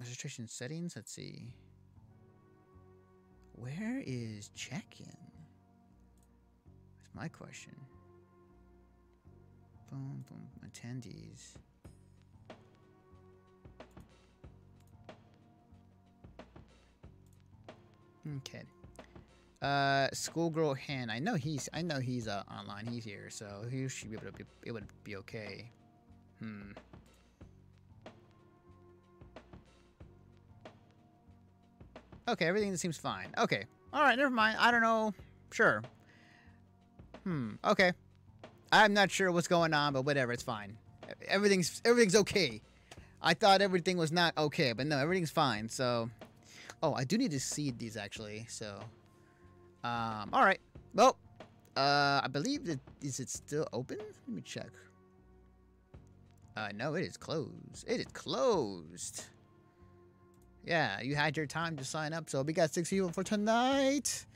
Registration settings, let's see. Where is check-in? That's my question. Boom, boom, attendees. Okay. Schoolgirl Hen. I know he's online. He's here, so he should be able to be okay. Hmm. Okay, everything seems fine. Okay. All right, never mind. I don't know. Sure. Hmm. Okay. I'm not sure what's going on, but whatever, it's fine. Everything's okay. I thought everything was not okay, but no, everything's fine. So, oh, I do need to seed these actually. So, all right. Well, I believe that is it still open? Let me check. No, it is closed. It is closed. Yeah, you had your time to sign up. So we got 6 people for tonight.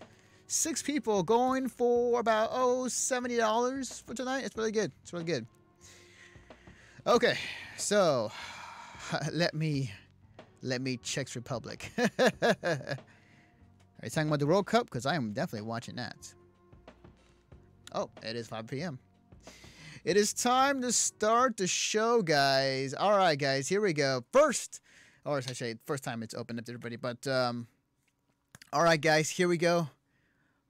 6 people going for about, oh, $70 for tonight. It's really good. It's really good. Okay, so let me Czech Republic. Are you talking about the World Cup? Because I am definitely watching that. Oh, it is 5 p.m. It is time to start the show, guys. All right, guys, here we go. First, or actually, first time it's opened up to everybody. But all right, guys, here we go.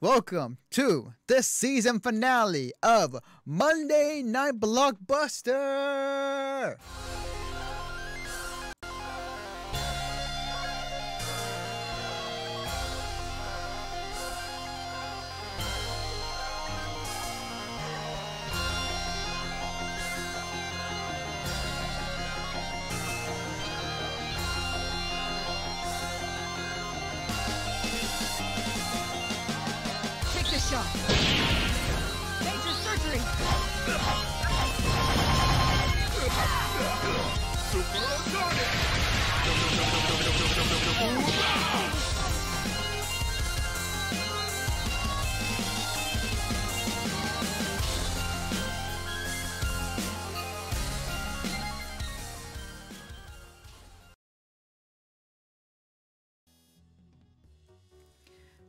Welcome to the season finale of Monday Night Blockbuster! Major surgery. Super Arcade.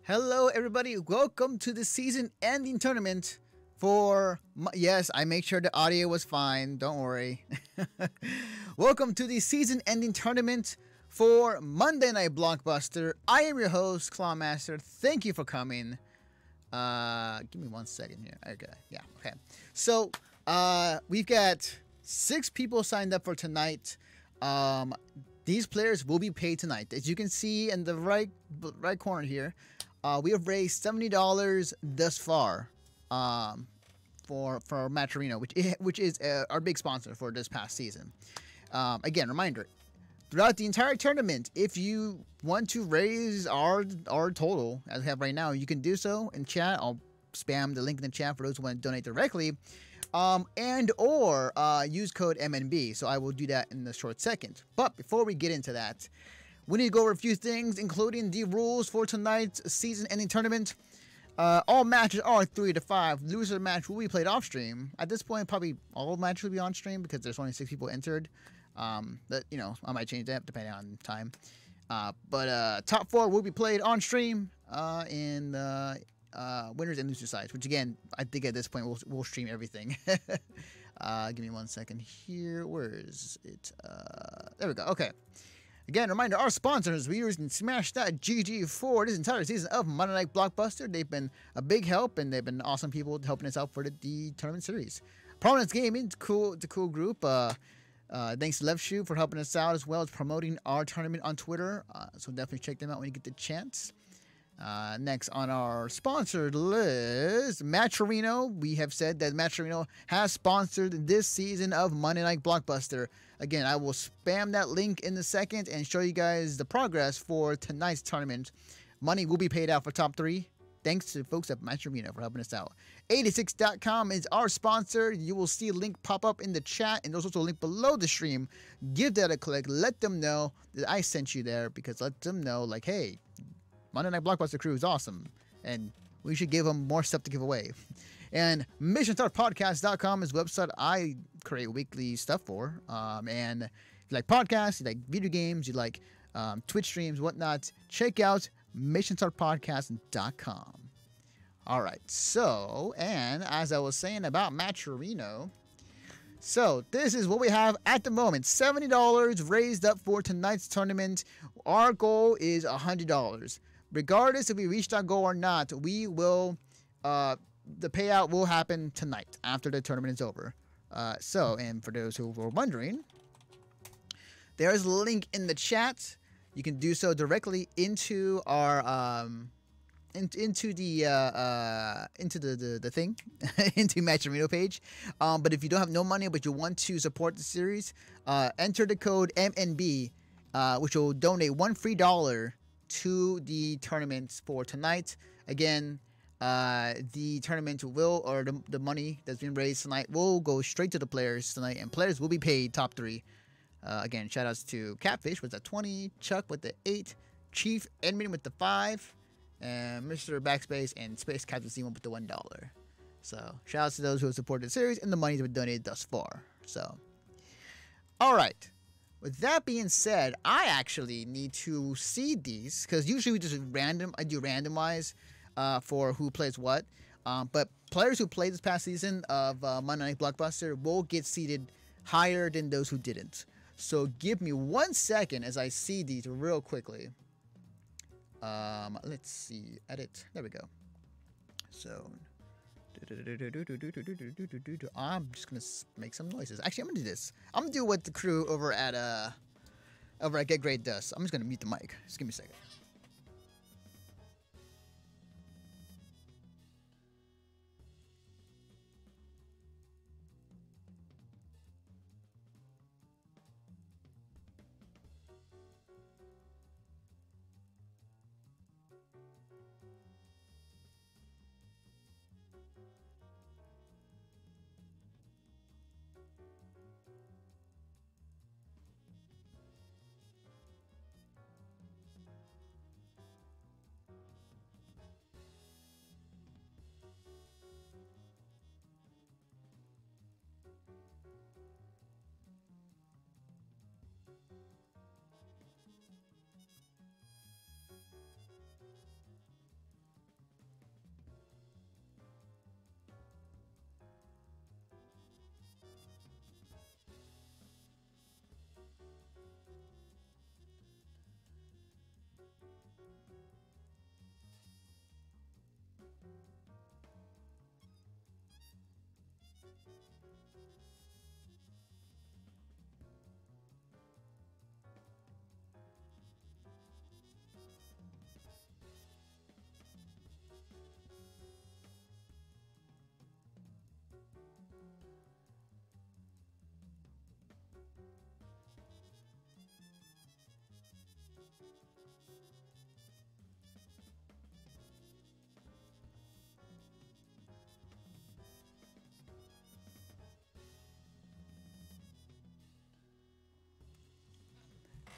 Hello, everybody. Welcome to the season-ending tournament for... Yes, I make sure the audio was fine. Don't worry. Welcome to the season-ending tournament for Monday Night Blockbuster. I am your host, Clawmaster. Thank you for coming. Give me 1 second here. Okay. Yeah, okay. So, we've got 6 people signed up for tonight. These players will be paid tonight. As you can see in the right corner here, we have raised $70 thus far for Matcherino, which is our big sponsor for this past season. Again, reminder, throughout the entire tournament, if you want to raise our total, as we have right now, you can do so in chat. I'll spam the link in the chat for those who want to donate directly. And or use code MNB. So I will do that in a short second. But before we get into that, we need to go over a few things, including the rules for tonight's season-ending tournament. All matches are 3-5. Loser match will be played off-stream. At this point, probably all matches will be on-stream because there's only 6 people entered. You know, I might change that depending on time. But top 4 will be played on-stream in winners and loser sides, which again, I think at this point we'll stream everything. Give me 1 second here. Where is it? There we go. Okay. Again, reminder, our sponsors, we're using Smash.GG for this entire season of Monday Night Blockbuster. They've been a big help, and they've been awesome people helping us out for the tournament series. Prominence Gaming, the cool group. Thanks to Left Shoe for helping us out, as well as promoting our tournament on Twitter. So definitely check them out when you get the chance. Next on our sponsored list, Matcherino. We have said that Matcherino has sponsored this season of Monday Night Blockbuster. Again, I will spam that link in a second and show you guys the progress for tonight's tournament. Money will be paid out for top 3. Thanks to the folks at Matcherino for helping us out. 86.com is our sponsor. You will see a link pop up in the chat, and there's also a link below the stream. Give that a click. Let them know that I sent you there, because let them know, like, hey, Monday Night Blockbuster crew is awesome, and we should give them more stuff to give away. And missionstartpodcast.com is a website I create weekly stuff for, and If you like podcasts, you like video games, you like Twitch streams, whatnot, check out missionstartpodcast.com. All right, so, and as I was saying about Matcherino, so this is what we have at the moment. $70 raised up for tonight's tournament. Our goal is $100. Regardless if we reach that goal or not, we will, the payout will happen tonight after the tournament is over. So, and for those who were wondering, there is a link in the chat. You can do so directly into our, into the thing, into Matcherino page. But if you don't have no money, but you want to support the series, enter the code MNB, which will donate $1 free to the tournament for tonight. Again, the tournament will, or the money that's been raised tonight will go straight to the players tonight, and players will be paid top three. Again, shout outs to Catfish with the 20, Chuck with the 8, Chief Edmund with the 5, and Mr. Backspace and Space Captain Simon with the $1. So shout outs to those who have supported the series and the money that was donated thus far. So, all right. With that being said, I actually need to seed these, because usually we just random. I do randomize for who plays what. But players who played this past season of Monday Night Blockbuster will get seeded higher than those who didn't. So give me 1 second as I seed these real quickly. Let's see. Edit. There we go. So I'm just gonna make some noises. Actually, I'm gonna do this. I'm gonna do what the crew over at Get Great does. I'm just gonna mute the mic. Just give me a second.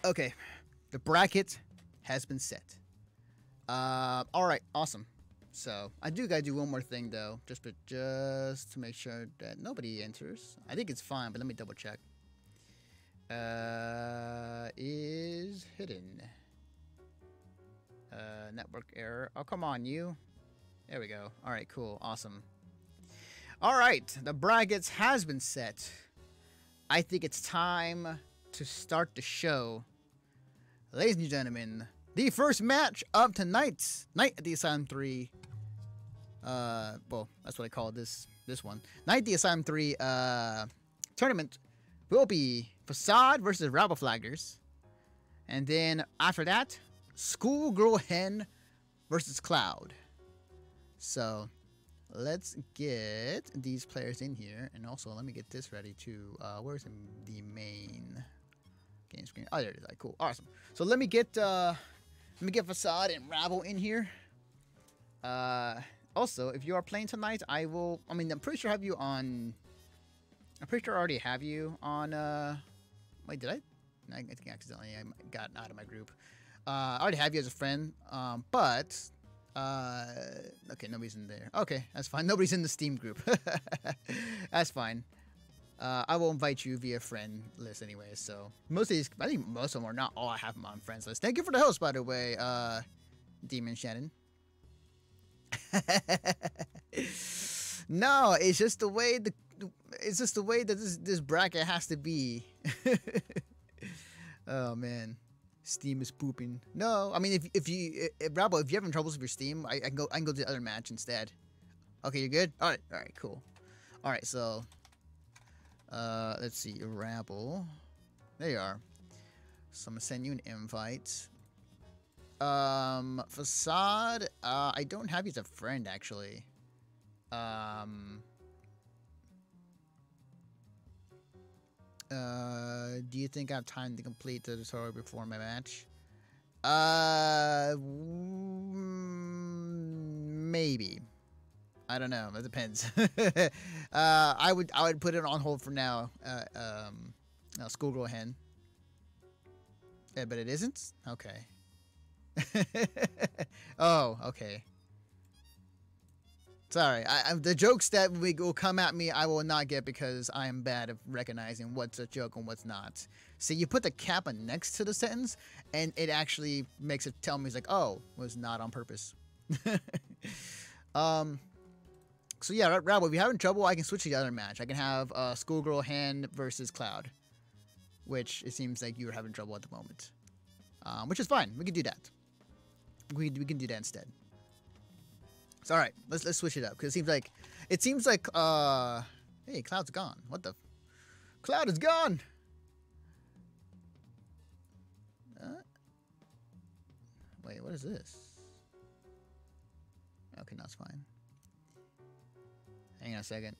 Okay, the bracket has been set. All right, awesome. So I do gotta do one more thing though, just to make sure that nobody enters. I think it's fine, but let me double check. Is hidden. Network error. Oh, come on, you. There we go. All right, cool, awesome. All right, the brackets has been set. I think it's time to start the show. Ladies and gentlemen, the first match of tonight's Night at the Asylum 3. Well, that's what I call this one. Night at the Asylum 3 tournament will be Facade versus Rabbleflaggers. And then after that, Schoolgirl Hen versus Cloud. So let's get these players in here. And also let me get this ready too. Where's the main game screen? Oh, there it is. Like, cool, awesome. So let me get Facade and Rabble in here. Also, if you are playing tonight, I'm pretty sure I already have you on. Wait, did I? I think accidentally I got out of my group. I already have you as a friend. Okay, nobody's in there. Okay, that's fine. Nobody's in the Steam group. That's fine. I will invite you via friend list anyway. So most of these, I think most of them are not all I have them on friends list. Thank you for the host, by the way, Demon Shannon. No, it's just the way that this bracket has to be. Oh man, Steam is pooping. No, I mean Rabble, if you're having troubles with your Steam, I can go to the other match instead. Okay, you're good. All right, cool. All right, so let's see, Rabble. There you are. So I'm gonna send you an invite. Facade. I don't have you as a friend actually. Do you think I have time to complete the tutorial before my match? Maybe. I don't know. It depends. I would put it on hold for now. Schoolgirl Hen. Yeah, but it isn't? Okay. Oh, okay. Sorry, the jokes that will come at me, I will not get because I am bad at recognizing what's a joke and what's not. See, you put the kappa next to the sentence, and it actually makes it tell me, it's like, oh, it was not on purpose. So yeah, Rabble, if you're having trouble, I can switch to the other match. I can have Schoolgirl Hen versus Cloud, which it seems like you're having trouble at the moment. Which is fine, we can do that. We can do that instead. So, all right, let's switch it up because it seems like hey, Cloud's gone. What the? Cloud is gone. Wait, what is this? Okay, that's fine. Hang on a second,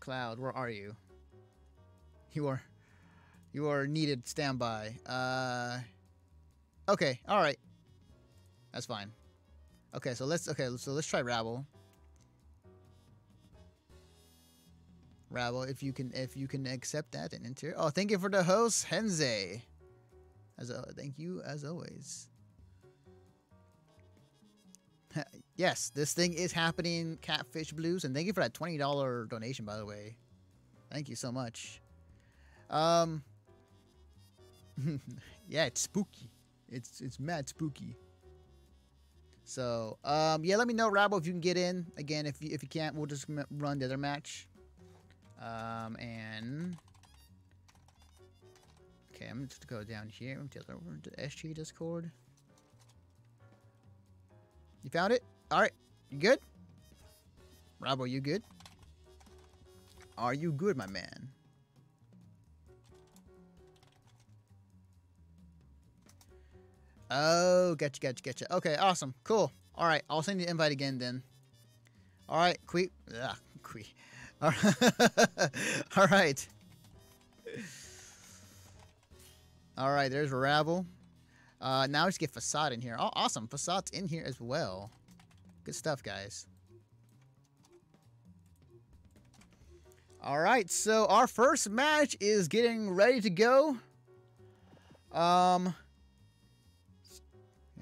Cloud, where are you? You are needed. Standby. Okay, all right. That's fine. Okay, so let's try Rabble. Rabble, if you can accept that and enter. Oh, thank you for the host, Henze. Thank you as always. Yes, this thing is happening, Catfish Blues, and thank you for that $20 donation, by the way. Thank you so much. Yeah, it's spooky. It's mad spooky. So, yeah, let me know, Rabble, if you can get in. Again, if you can't, we'll just run the other match. Okay, I'm just going to go down here to SG Discord. You found it? All right. You good? Rabble, you good? Are you good, my man? Oh, gotcha. Okay, awesome, cool. All right, I'll send you an invite again then. All right, all right. All right, there's Rabble. Now let's get Facade in here. Oh, awesome, Facade's in here as well. Good stuff, guys. All right, so our first match is getting ready to go.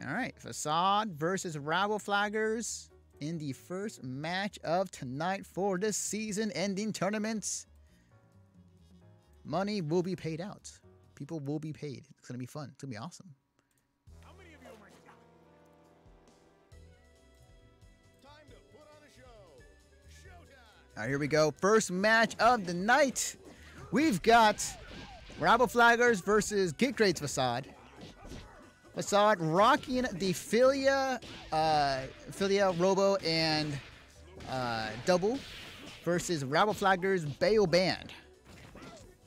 All right, Facade versus Rabbleflaggers in the first match of tonight for this season-ending tournament. Money will be paid out. People will be paid. It's gonna be fun. It's gonna be awesome. How many of you are my shot? Time to put on a show. Showtime. All right, here we go. First match of the night. We've got Rabbleflaggers versus Get Grades Facade. Facade rocking the Filia, Robo, and Double versus Rabbleflaggers Bayo Band.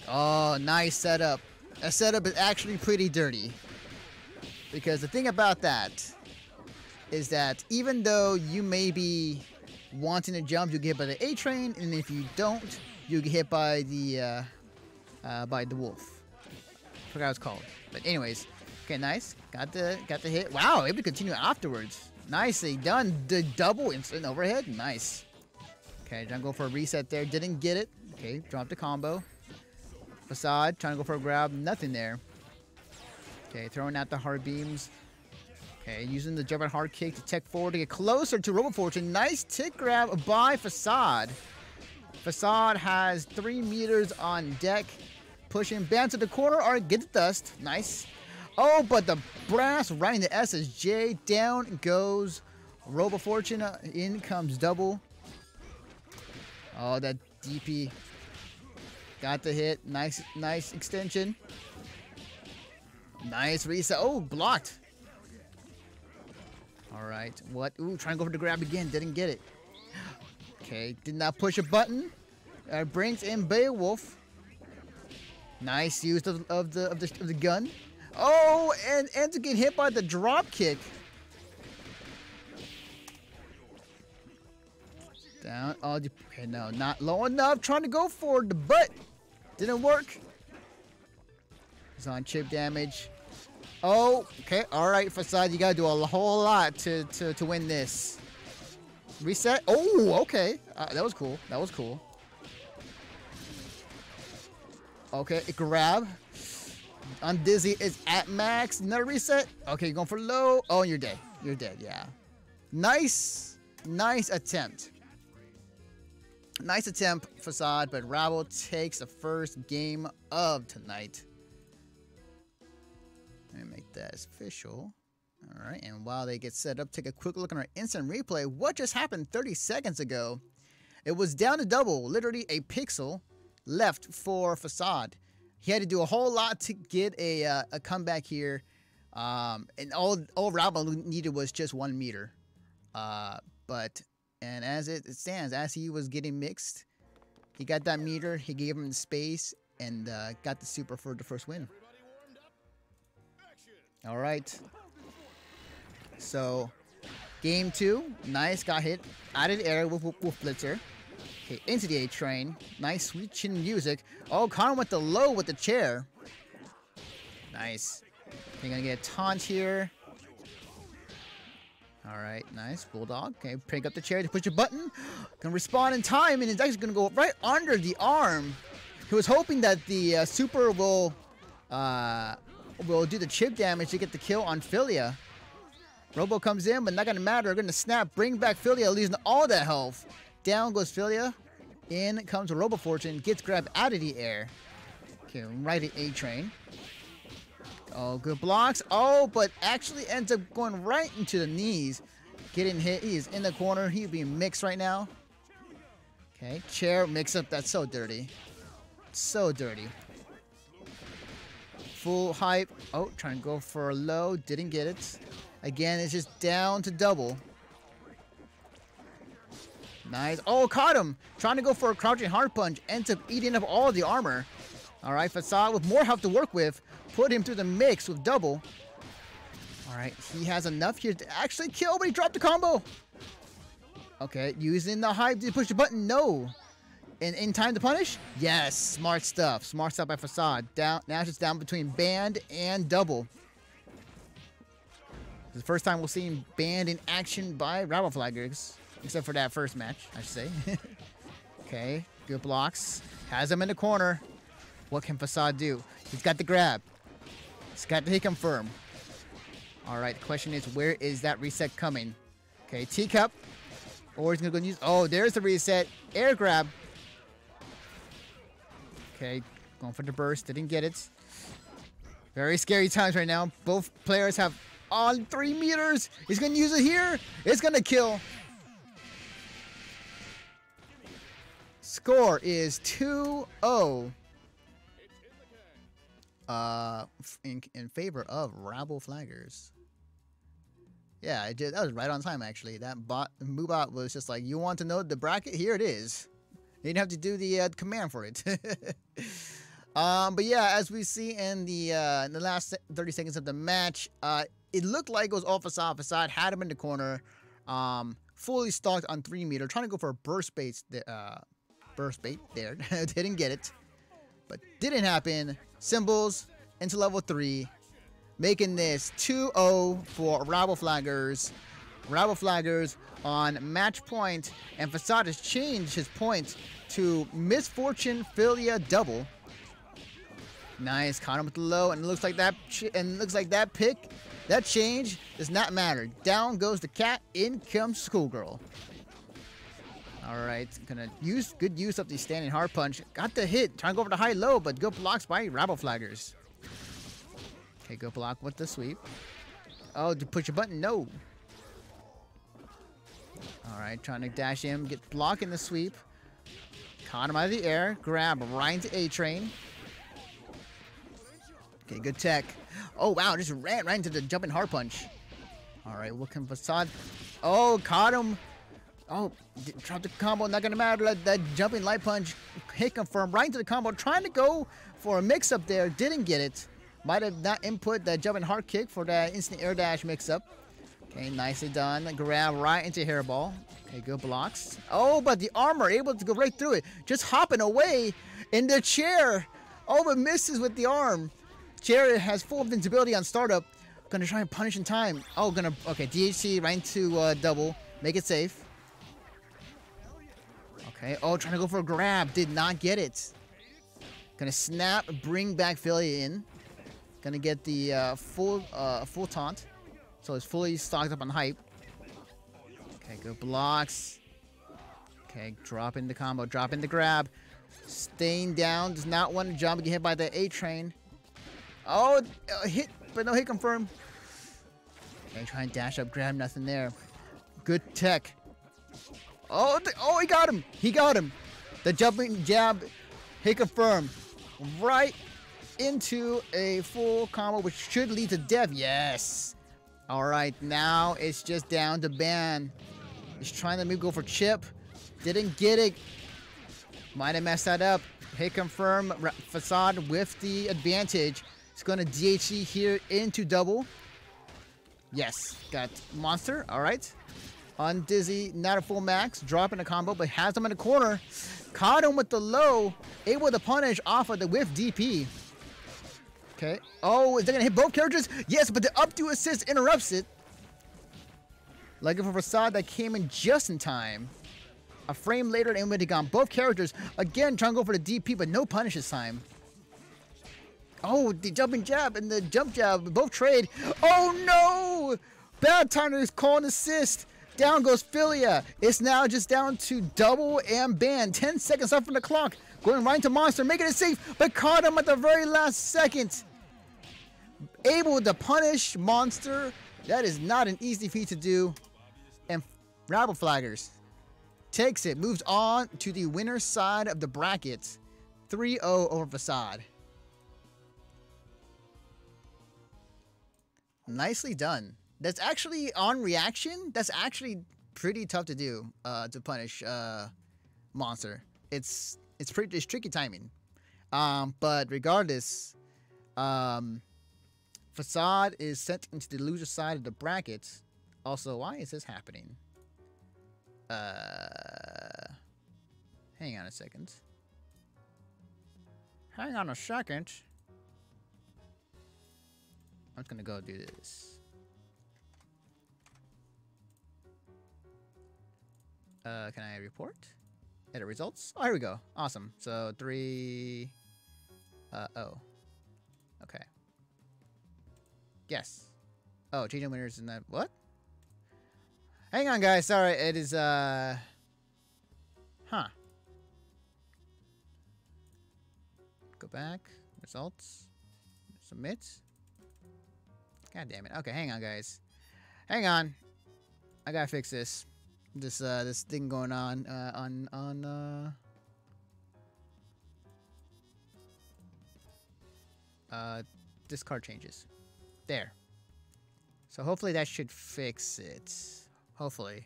Oh, nice setup. That setup is actually pretty dirty. Because the thing about that is that even though you may be wanting to jump, you'll get hit by the A-Train, and if you don't, you'll get hit by the wolf. I forgot what it's called. But anyways... Okay, nice. Got the hit. Wow, able to continue afterwards. Nicely done. The double instant overhead. Nice. Okay, trying to go for a reset there. Didn't get it. Okay, dropped the combo. Facade trying to go for a grab. Nothing there. Okay, throwing out the hard beams. Okay, using the German hard kick to tech forward to get closer to Robo Fortune. Nice tick grab by Facade. Facade has 3 meters on deck. Pushing Band to the corner or get the dust. Nice. Oh, but the brass riding the SSJ. Down goes Robo Fortune. In comes Double. Oh, that DP got the hit. Nice, nice extension. Nice reset. Oh, blocked. All right. What? Ooh, trying to go for the grab again. Didn't get it. Okay, did not push a button. Brings in Beowulf. Nice use of the gun. Oh, and to get hit by the drop kick. Down. Oh, okay, no, not low enough. Trying to go for the butt. Didn't work. He's on chip damage. Oh, okay. All right, Facade, you gotta do a whole lot to win this. Reset. Oh, okay. That was cool. That was cool. Okay, grab. Undizzy is at max. Another reset. Okay, you're going for low. Oh, and you're dead. You're dead, yeah. Nice. Nice attempt. Nice attempt, Facade, but Rabble takes the first game of tonight. Let me make that official. All right, and while they get set up, take a quick look on our instant replay. What just happened 30 seconds ago? It was down to Double, literally a pixel left for Facade. He had to do a whole lot to get a comeback here, and all Rabble needed was just 1 meter. And as it stands, as he was getting mixed, he got that meter, he gave him the space, and got the super for the first win. All right. So, game two, nice, got hit, added air with Blitzer. Okay, into the A train, nice sweet chin music. Oh, Connor went the low with the chair. Nice. They're gonna get a taunt here. All right, nice, Bulldog. Okay, pick up the chair to push a button. Gonna respond in time, and it's actually gonna go right under the arm. He was hoping that the super will do the chip damage to get the kill on Filia. Robo comes in, but not gonna matter. Gonna snap, bring back Filia, losing all that health. Down goes Filia. In comes Robo Fortune, gets grabbed out of the air. Okay, right at A train. Oh, good blocks. Oh, but actually ends up going right into the knees. Getting hit. He is in the corner. He's being mixed right now. Okay, chair mix up. That's so dirty. So dirty. Full hype. Oh, trying to go for a low. Didn't get it. Again, it's just down to Double. Nice. Oh, caught him. Trying to go for a crouching hard punch. Ends up eating up all the armor. All right, Facade with more health to work with. Put him through the mix with Double. All right, he has enough here to actually kill, but he dropped the combo. Okay, using the hype. Did he push the button? No. And in time to punish? Yes, smart stuff. Smart stuff by Facade. Down, now it's just down between Band and Double. This is the first time we'll see him banned in action by Rabbleflaggers, except for that first match, I should say. Okay, good blocks. Has him in the corner. What can Facade do? He's got the grab. He's got the hit confirm. All right, the question is, where is that reset coming? Okay, teacup. Or he's going to go use... Oh, there's the reset. Air grab. Okay, going for the burst. Didn't get it. Very scary times right now. Both players have on 3 meters. He's going to use it here. It's going to kill. Score is 2-0. In favor of Rabbleflaggers. Yeah, that was right on time, actually. That Mubot was just like, you want to know the bracket? Here it is. You didn't have to do the command for it. But yeah, as we see in the last 30 seconds of the match, it looked like it was all Facade. Facade had him in the corner, fully stalked on 3 meter, trying to go for a burst bait. Burst bait there. Didn't get it. But didn't happen. Symbols into level 3, making this 2-0 for Rabbleflaggers. Rabbleflaggers on match point, and Facade has changed his point to Misfortune Filia Double. Nice, caught him with the low, and it looks like that. And it looks like that pick, that change does not matter. Down goes the cat. In comes Schoolgirl. Alright, gonna use good use of the standing hard punch. Got the hit, trying to go for the high low, but good blocks by Rabbleflaggers. Okay, good block with the sweep. Oh, to push a button, no. Alright, trying to dash him, get block in the sweep. Caught him out of the air, grab right into A-Train. Okay, good tech. Oh, wow, just ran right into the jumping hard punch. Alright, what can Facade... Oh, caught him. Oh, dropped the combo, not gonna matter. That jumping light punch hit confirmed right into the combo. Trying to go for a mix-up there, didn't get it. Might have not input that jumping hard kick for that instant air dash mix-up. Okay, nicely done. Grab right into hairball. Okay, good blocks. Oh, but the armor able to go right through it. Just hopping away in the chair. Oh, but misses with the arm. Chair has full invincibility on startup. Gonna try and punish in time. Oh, gonna... Okay, DHC right into double. Make it safe. Okay. Oh, trying to go for a grab. Did not get it. Gonna snap. Bring back Filia in. Gonna get the full taunt. So it's fully stocked up on hype. Okay, good blocks. Okay, drop in the combo. Drop in the grab. Staying down. Does not want to jump. Get hit by the A-Train. Oh, hit... But no hit confirm. Okay, try and dash up, grab, nothing there. Good tech. Oh, oh, he got him. He got him. The jumping jab, hit confirm. Right into a full combo, which should lead to death. Yes. All right, now it's just down to Ban. He's trying to maybe go for chip. Didn't get it. Might have messed that up. Hit confirm. Facade with the advantage. It's going to DHC here into double. Yes. Got monster. All right. On Dizzy. Not a full max. Dropping a combo, but has him in the corner. Caught him with the low. Able to punish off of the whiff DP. Okay. Oh, is that going to hit both characters? Yes, but the up to assist interrupts it. Looking for Facade that came in just in time. A frame later, and would have gone both characters. Again, trying to go for the DP, but no punish this time. Oh, the jumping jab and the jump jab both trade. Oh no! Bad timer is calling assist. Down goes Filia. It's now just down to double and Ban. 10 seconds off from the clock. Going right into monster, making it safe, but caught him at the very last second. Able to punish monster. That is not an easy feat to do. And Rabbleflaggers takes it, moves on to the winner's side of the bracket. 3-0 over Facade. Nicely done. That's actually on reaction. That's actually pretty tough to do to punish monster. It's tricky timing. But regardless, Facade is sent into the loser side of the brackets. Also, why is this happening? Hang on a second. Hang on a second. I'm just gonna go do this. Can I report? Edit results. Oh, here we go. Awesome. So 3. Oh. Okay. Yes. Oh, changing winners in that. What? Hang on, guys. Sorry. It is. Huh. Go back. Results. Submit. God damn it. Okay, hang on, guys. Hang on. I gotta fix this. This thing going on discard changes. There. So hopefully that should fix it. Hopefully.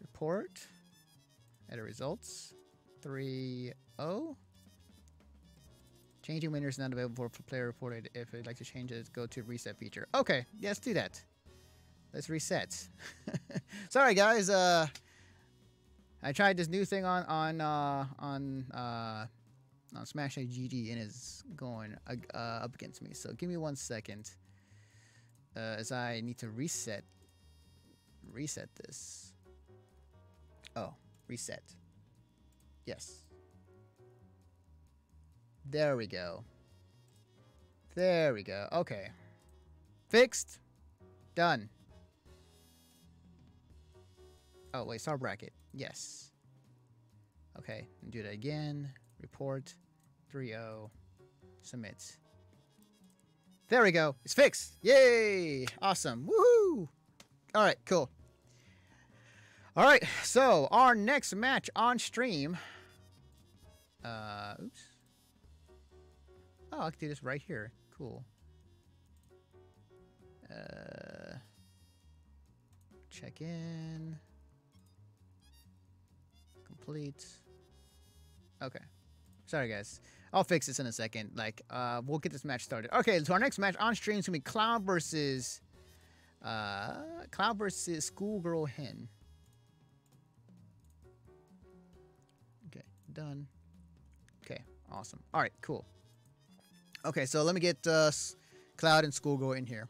Report. Edit results. 3-0. Changing winner is not available for player reported. If you'd like to change it, go to reset feature. Okay, let's do that. Let's reset. Sorry guys, I tried this new thing on Smash.GG and it's going up against me. So give me 1 second, as I need to reset this. Oh, reset. Yes. There we go. There we go. Okay. Fixed. Done. Oh, wait, star bracket. Yes. Okay, do that again. Report. 3-0. Submit. There we go. It's fixed. Yay! Awesome. Woohoo! All right, cool. All right, so our next match on stream. Oops. Oh, I can do this right here. Cool. Check in. Complete. Okay. Sorry, guys. I'll fix this in a second. Like, we'll get this match started. Okay, so our next match on stream is gonna be Cloud versus Schoolgirl Hen. Okay, done. Okay, awesome. All right, cool. Okay, so let me get Cloud and Schoolgirl in here.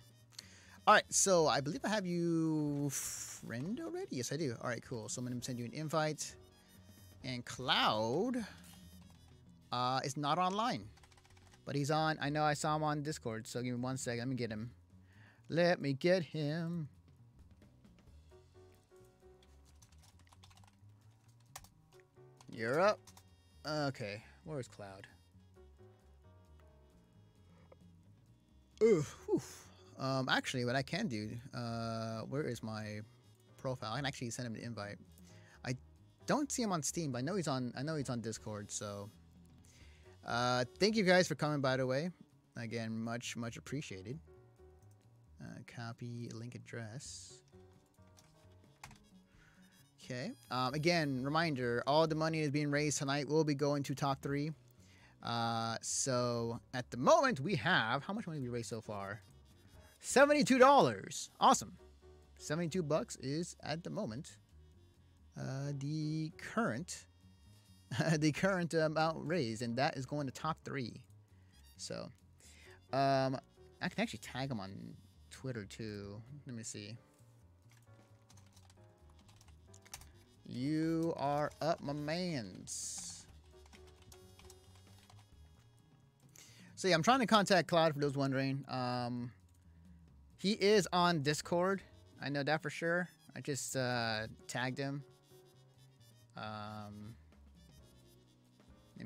All right, so I believe I have you friend already. Yes, I do. All right, cool. So I'm gonna send you an invite, and Cloud. It's not online, but he's on. I know I saw him on Discord, so give me 1 second. Let me get him. Let me get him. You're up. Okay, where's Cloud? Actually, what I can do, where is my profile? I can actually send him an invite. I don't see him on Steam, but I know he's on. I know he's on Discord, so. Thank you guys for coming, by the way. Again, much, much appreciated. Copy link address. Okay. Again, reminder, all the money is being raised tonight will be going to Top 3. So, at the moment, we have... How much money have we raised so far? $72! Awesome. 72 bucks is, at the moment, the current... the current amount raised, and that is going to Top 3. So, I can actually tag him on Twitter too. Let me see. You are up, my mans. So yeah, I'm trying to contact Cloud for those wondering. He is on Discord. I know that for sure. I just tagged him. Let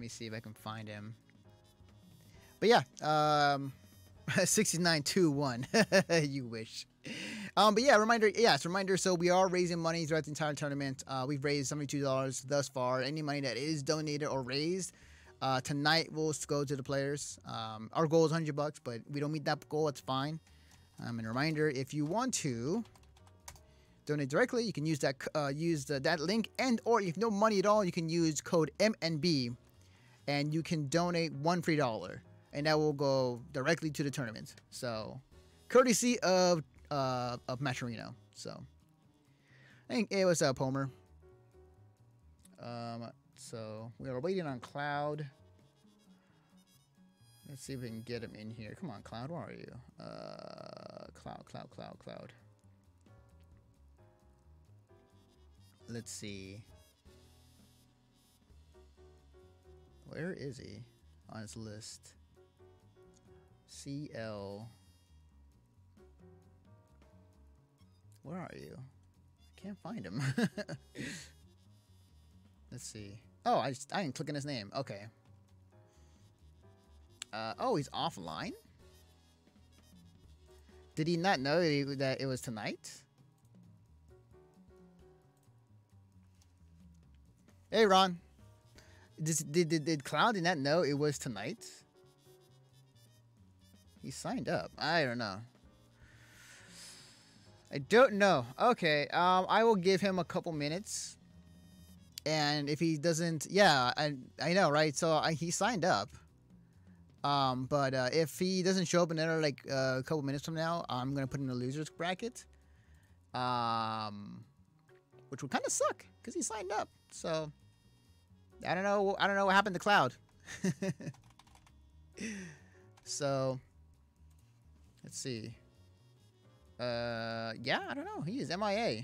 me see if I can find him. But yeah, 6921. You wish. But yeah, reminder. Yes, reminder. So we are raising money throughout the entire tournament. We've raised $72 thus far. Any money that is donated or raised tonight will go to the players. Our goal is $100, but we don't meet that goal. It's fine. And reminder, if you want to donate directly, you can use that that link, and or if no money at all, you can use code MNB. And you can donate one free dollar, and that will go directly to the tournament. So, courtesy of Matcherino. So, I think it was Palmer. So we are waiting on Cloud. Let's see if we can get him in here. Come on, Cloud, where are you? Cloud. Let's see. Where is he on his list? CL. Where are you? I can't find him. Let's see. Oh, I didn't click on his name. Okay. Oh, he's offline? Did he not know that it was tonight? Hey, Ron. Did Cloud not know it was tonight? He signed up. I don't know. I don't know. Okay. I will give him a couple minutes. And if he doesn't... Yeah, I know, right? So he signed up. But if he doesn't show up in another, like, a couple minutes from now, I'm going to put him in the loser's bracket. Which would kind of suck because he signed up. So... I don't know. I don't know what happened to Cloud. So, let's see. Yeah, I don't know. He is MIA.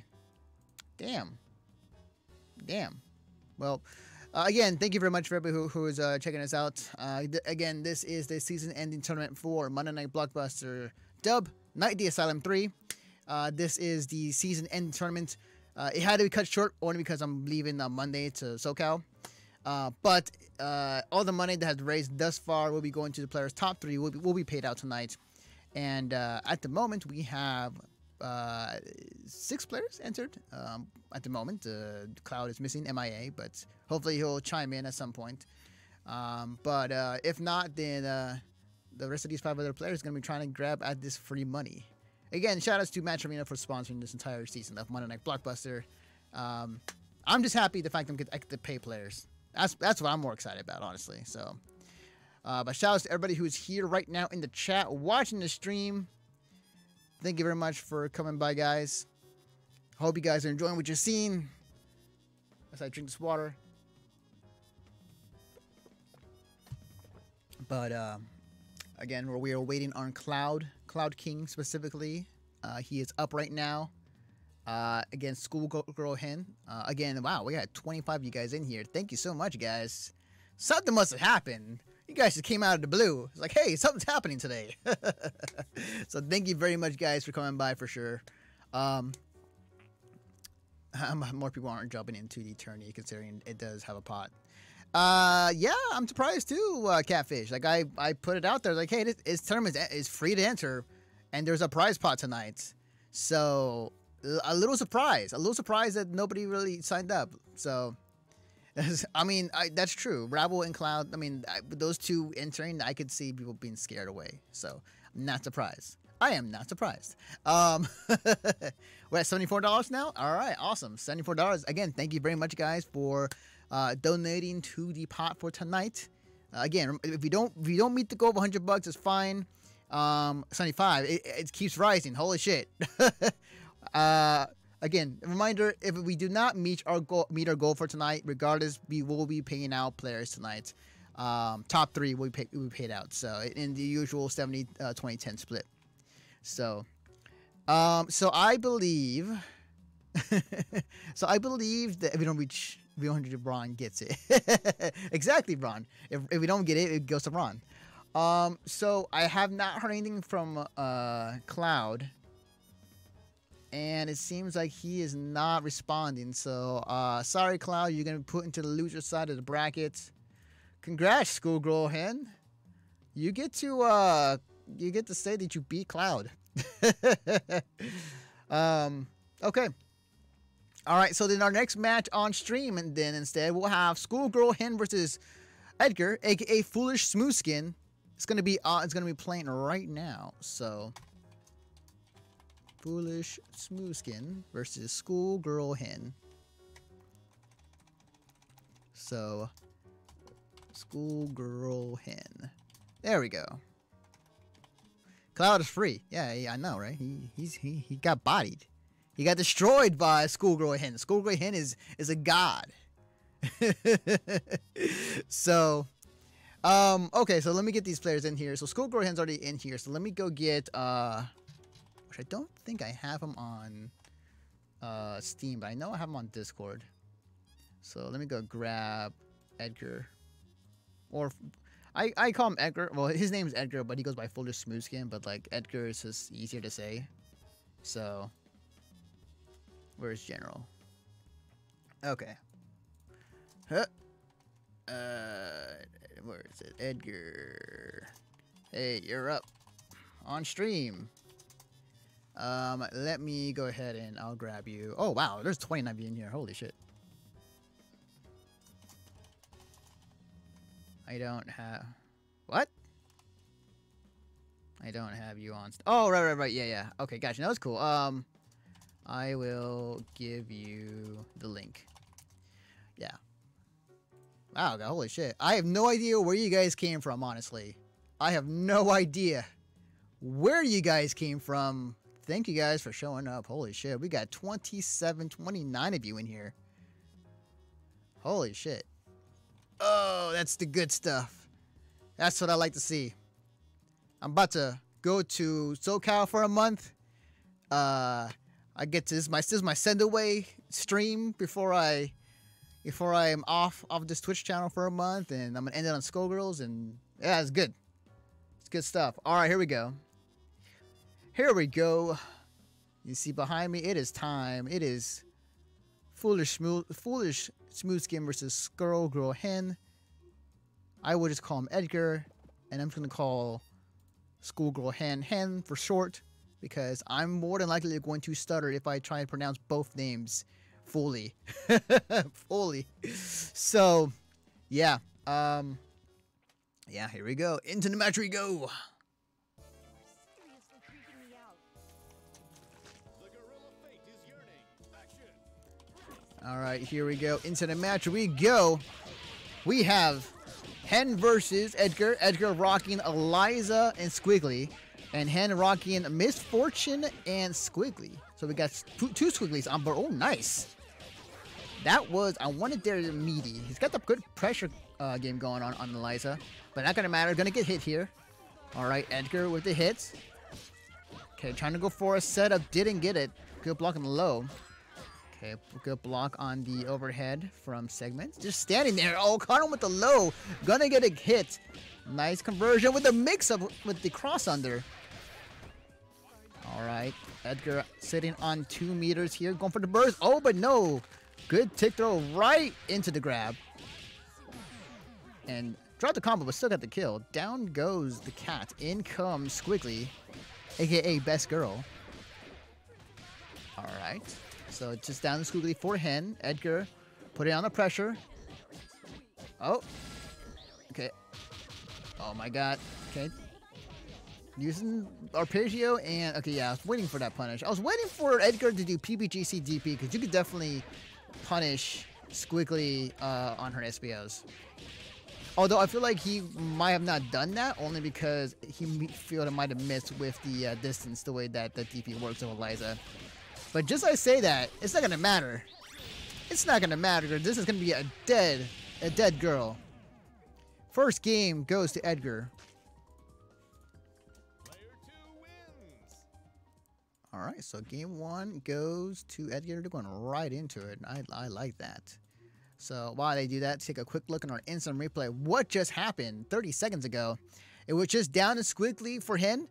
Damn. Well, again, thank you very much for everybody who is checking us out. Again, this is the season-ending tournament for Monday Night Blockbuster Dub Night at the Asylum 3. This is the season-ending tournament. It had to be cut short only because I'm leaving on Monday to SoCal. But all the money that has raised thus far will be going to the players' top three, will be paid out tonight. And at the moment, we have 6 players entered. At the moment, Cloud is missing, MIA, but hopefully he'll chime in at some point. But if not, then the rest of these 5 other players are going to be trying to grab at this free money. Again, shout-outs to Match Arena for sponsoring this entire season of Monday Night Blockbuster. I'm just happy the fact that I get to pay players. That's what I'm more excited about, honestly. So, but shout-outs to everybody who's here right now in the chat watching the stream. Thank you very much for coming by, guys. Hope you guys are enjoying what you're seeing. As I drink this water. But, again, we are waiting on Cloud. Cloud King, specifically. He is up right now. Against Schoolgirl Hen. Again, wow, we got 25 of you guys in here. Thank you so much, guys. Something must have happened. You guys just came out of the blue. It's like, hey, something's happening today. So thank you very much, guys, for coming by for sure. More people aren't jumping into the tourney considering it does have a pot. Yeah, I'm surprised too, Catfish. Like, I put it out there, like, hey, this tournament is free to enter, and there's a prize pot tonight. So, a little surprise that nobody really signed up. So, I mean, that's true. Rabble and Cloud, I mean, those two entering, I could see people being scared away. So, I'm not surprised. I am not surprised. We're at $74 now? All right, awesome. $74. Again, thank you very much, guys, for donating to the pot for tonight. Again, if you don't meet the goal of $100, it's fine. 75. It keeps rising. Holy shit. Again, reminder: if we do not meet our goal for tonight, regardless, we will be paying out players tonight. Top 3 will be paid out. So in the usual 70, 20, 10 split. So, so I believe that if we don't reach 100, Ron gets it. Exactly, Ron. If we don't get it, it goes to Ron. So I have not heard anything from Cloud, and it seems like he is not responding. So sorry, Cloud, you're gonna be put into the loser side of the bracket. Congrats, Schoolgirl Hen. You get to say that you beat Cloud. Okay. All right, so then our next match on stream, and then instead we'll have Schoolgirl Hen versus Edgar, aka Foolish Smoothskin. It's gonna be playing right now. So Foolish Smoothskin versus Schoolgirl Hen. So Schoolgirl Hen. There we go. Cloud is free. Yeah, I know, right? He got bodied. He got destroyed by Schoolgirl Hen. Schoolgirl Hen is a god. So, okay, so let me get these players in here. So Schoolgirl Hen's already in here. So let me go get, which I don't think I have him on Steam, but I know I have him on Discord. So let me go grab Edgar. Or, I call him Edgar. Well, his name's Edgar, but he goes by Foolish Smoothskin. But, like, Edgar is just easier to say. So... where's General? Okay. Huh. Where is it? Edgar. Hey, you're up. On stream. Let me go ahead and I'll grab you. Oh, wow. There's 29 of you in here. Holy shit. I don't have... what? I don't have you on... oh, right. Yeah. Okay, gotcha. No, that's cool. I will give you the link. Yeah. Wow, holy shit. I have no idea where you guys came from, honestly. I have no idea where you guys came from. Thank you guys for showing up. Holy shit. We got 29 of you in here. Holy shit. Oh, that's the good stuff. That's what I like to see. I'm about to go to SoCal for a month. I get to this is my send away stream before I am off this Twitch channel for a month, and I'm gonna end it on Skullgirls, and yeah, it's good. It's good stuff. Alright, here we go. Here we go. You see behind me, it is time. It is Foolish Smoothskin versus Schoolgirl Hen. I would just call him Edgar, and I'm just going to call Schoolgirl Hen Hen for short, because I'm more than likely going to stutter if I try and pronounce both names fully. Fully. So, yeah. Yeah, here we go. Into the match we go. Alright, here we go. Into the match we go. We have Hen versus Edgar. Edgar rocking Eliza and Squiggly. And Hen rocking Misfortune and Squiggly. So we got two Squigglies on board. Oh, nice. That was... I wanted their meaty. He's got the good pressure game going on Eliza. But not going to matter. Going to get hit here. Alright, Edgar with the hits. Okay, trying to go for a setup. Didn't get it. Good block on the low. Okay, good block on the overhead from segments. Just standing there. Oh, caught him with the low. Gonna get a hit. Nice conversion with the mix-up with the cross-under. All right. Edgar sitting on 2 meters here. Going for the burst. Oh, but no. Good tick throw right into the grab. And dropped the combo, but still got the kill. Down goes the cat. In comes Squiggly, a.k.a. Best Girl. All right. So just down the Squiggly for Hen. Edgar putting on the pressure. Oh. Okay. Oh my god. Okay. Using arpeggio and... Okay, yeah, I was waiting for that punish. I was waiting for Edgar to do PBGC DP because you could definitely punish Squiggly on her SBOs. Although I feel like he might have not done that only because he feel it might have missed with the distance the way that the DP works with Eliza. But just as I say that, it's not gonna matter. It's not gonna matter. This is gonna be a dead girl. First game goes to Edgar. Player two wins. All right, so game one goes to Edgar. They're going right into it. I like that. So while they do that, take a quick look at our instant replay. What just happened 30 seconds ago? It was just down and Squiggly for him.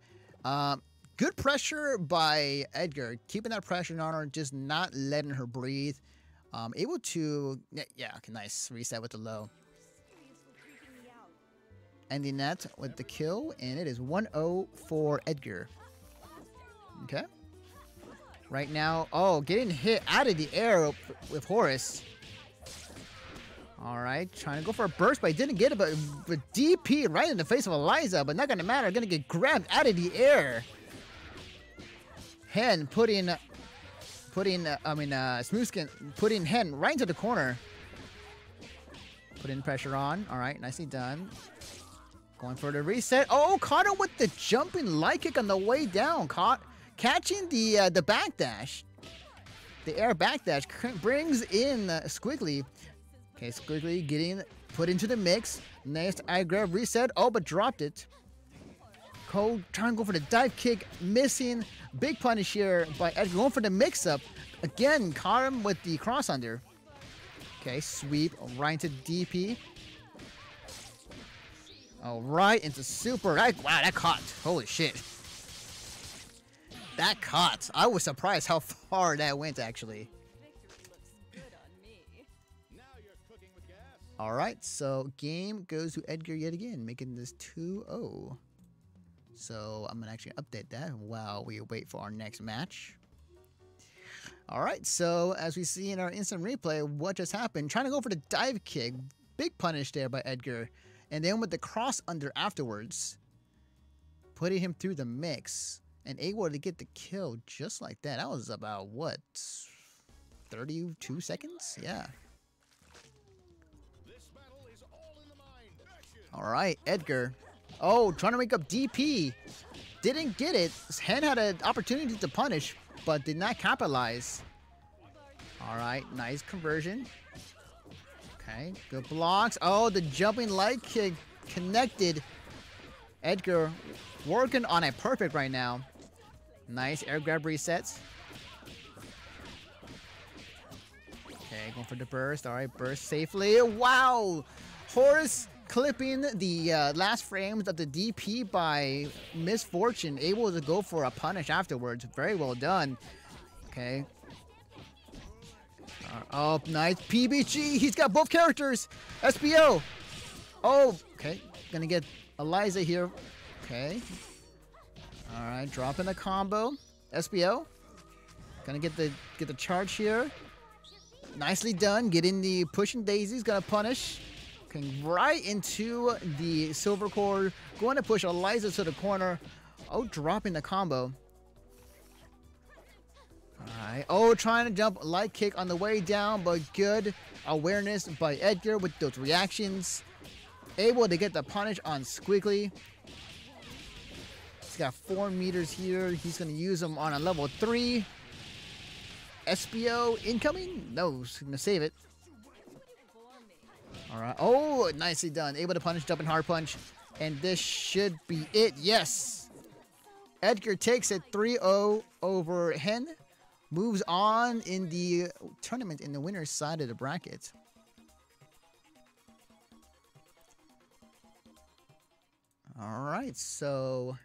Good pressure by Edgar, keeping that pressure on her, just not letting her breathe. Able to, yeah, okay, nice reset with the low. Ending that with the kill, and it is 1-0 for Edgar. Okay. Right now, oh, getting hit out of the air with Horace. All right, trying to go for a burst, but he didn't get it, but DP right in the face of Eliza, but not gonna matter, gonna get grabbed out of the air. Hen putting Hen right into the corner. Putting pressure on. All right, nicely done. Going for the reset. Oh, caught him with the jumping light kick on the way down. Catching the backdash. The air backdash brings in Squiggly. Okay, Squiggly getting put into the mix. Next, I grab reset. Oh, but dropped it. Cole trying to go for the dive kick, missing. Big punish here by Edgar, going for the mix-up. Again, caught him with the cross-under. Okay, sweep right into DP. All right, into super. Wow, that caught. Holy shit. That caught. I was surprised how far that went, actually. All right, so game goes to Edgar yet again, making this 2-0. So I'm gonna actually update that while we wait for our next match. All right, so as we see in our instant replay, what just happened? Trying to go for the dive kick, big punish there by Edgar, and then with the cross under afterwards, putting him through the mix and able to get the kill just like that. That was about what, 32 seconds? Yeah. All right, Edgar. Oh, trying to wake up DP. Didn't get it. Hen had an opportunity to punish, but did not capitalize. All right, nice conversion. Okay, good blocks. Oh, the jumping light kick connected. Edgar working on a perfect right now. Nice air grab resets. Okay, going for the burst. All right, burst safely. Wow, Horace. Clipping the last frames of the DP by Misfortune, able to go for a punish afterwards. Very well done. Okay. are up. Nice PBG. He's got both characters. SBO. Oh, okay. Gonna get Eliza here. Okay. All right. Dropping a combo. SBO. Gonna get the charge here. Nicely done. Get in the pushing daisies. Gonna punish. Going right into the silver core. Going to push Eliza to the corner. Oh, dropping the combo. Alright. Oh, trying to jump light kick on the way down, but good awareness by Edgar with those reactions. Able to get the punish on Squiggly. He's got 4 meters here. He's going to use him on a level 3. SBO incoming? No, he's going to save it. Alright. Oh, nicely done. Able to punish, jump and hard punch. And this should be it. Yes! Edgar takes it 3-0 over Hen. Moves on in the tournament in the winner's side of the bracket. Alright, so...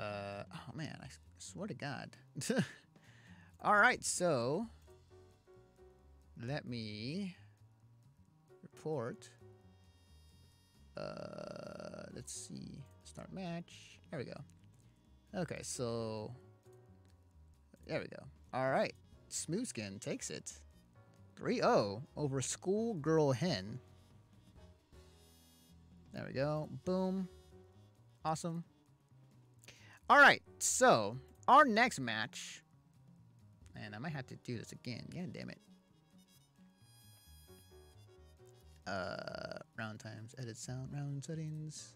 oh man, I swear to God. Alright, so... Let me... Report. Let's see. Start match. There we go. Okay, so... There we go. Alright. Smoothskin takes it. 3-0 over Schoolgirl Hen. There we go. Boom. Awesome. Alright, so our next match... And I might have to do this again. God damn it. Round times, edit sound, round settings.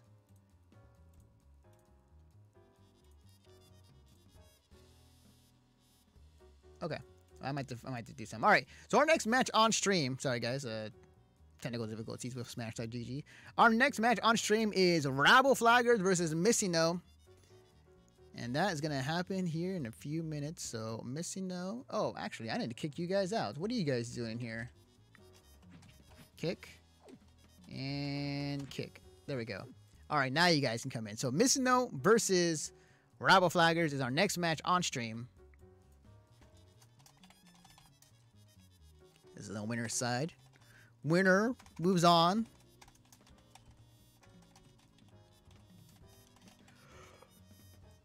Okay, I might have to do some. All right, so our next match on stream. Sorry guys, technical difficulties with Smash.GG. Our next match on stream is Rabbleflaggers versus Missingno, and that is gonna happen here in a few minutes. So Missingno. Oh, actually, I need to kick you guys out. What are you guys doing here? Kick. And kick. There we go. All right, now you guys can come in. So Missingno versus Rabbleflaggers is our next match on stream. This is the winner's side. Winner moves on.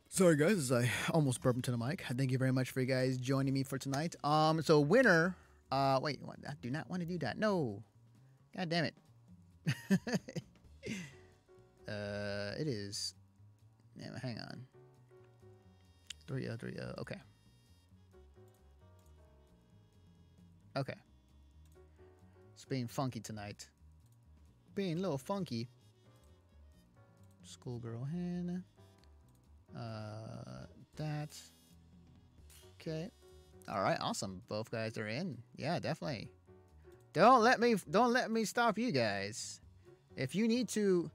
Sorry guys, as I almost burped into the mic. Thank you very much for you guys joining me for tonight. So winner. Wait, I do not want to do that. No. God damn it. It is. Yeah, hang on. 3-0, 3-0. Okay. Okay. It's being funky tonight. Being a little funky. Schoolgirl Hen. That. Okay. All right. Awesome. Both guys are in. Yeah, definitely. Don't let me stop you guys. If you need to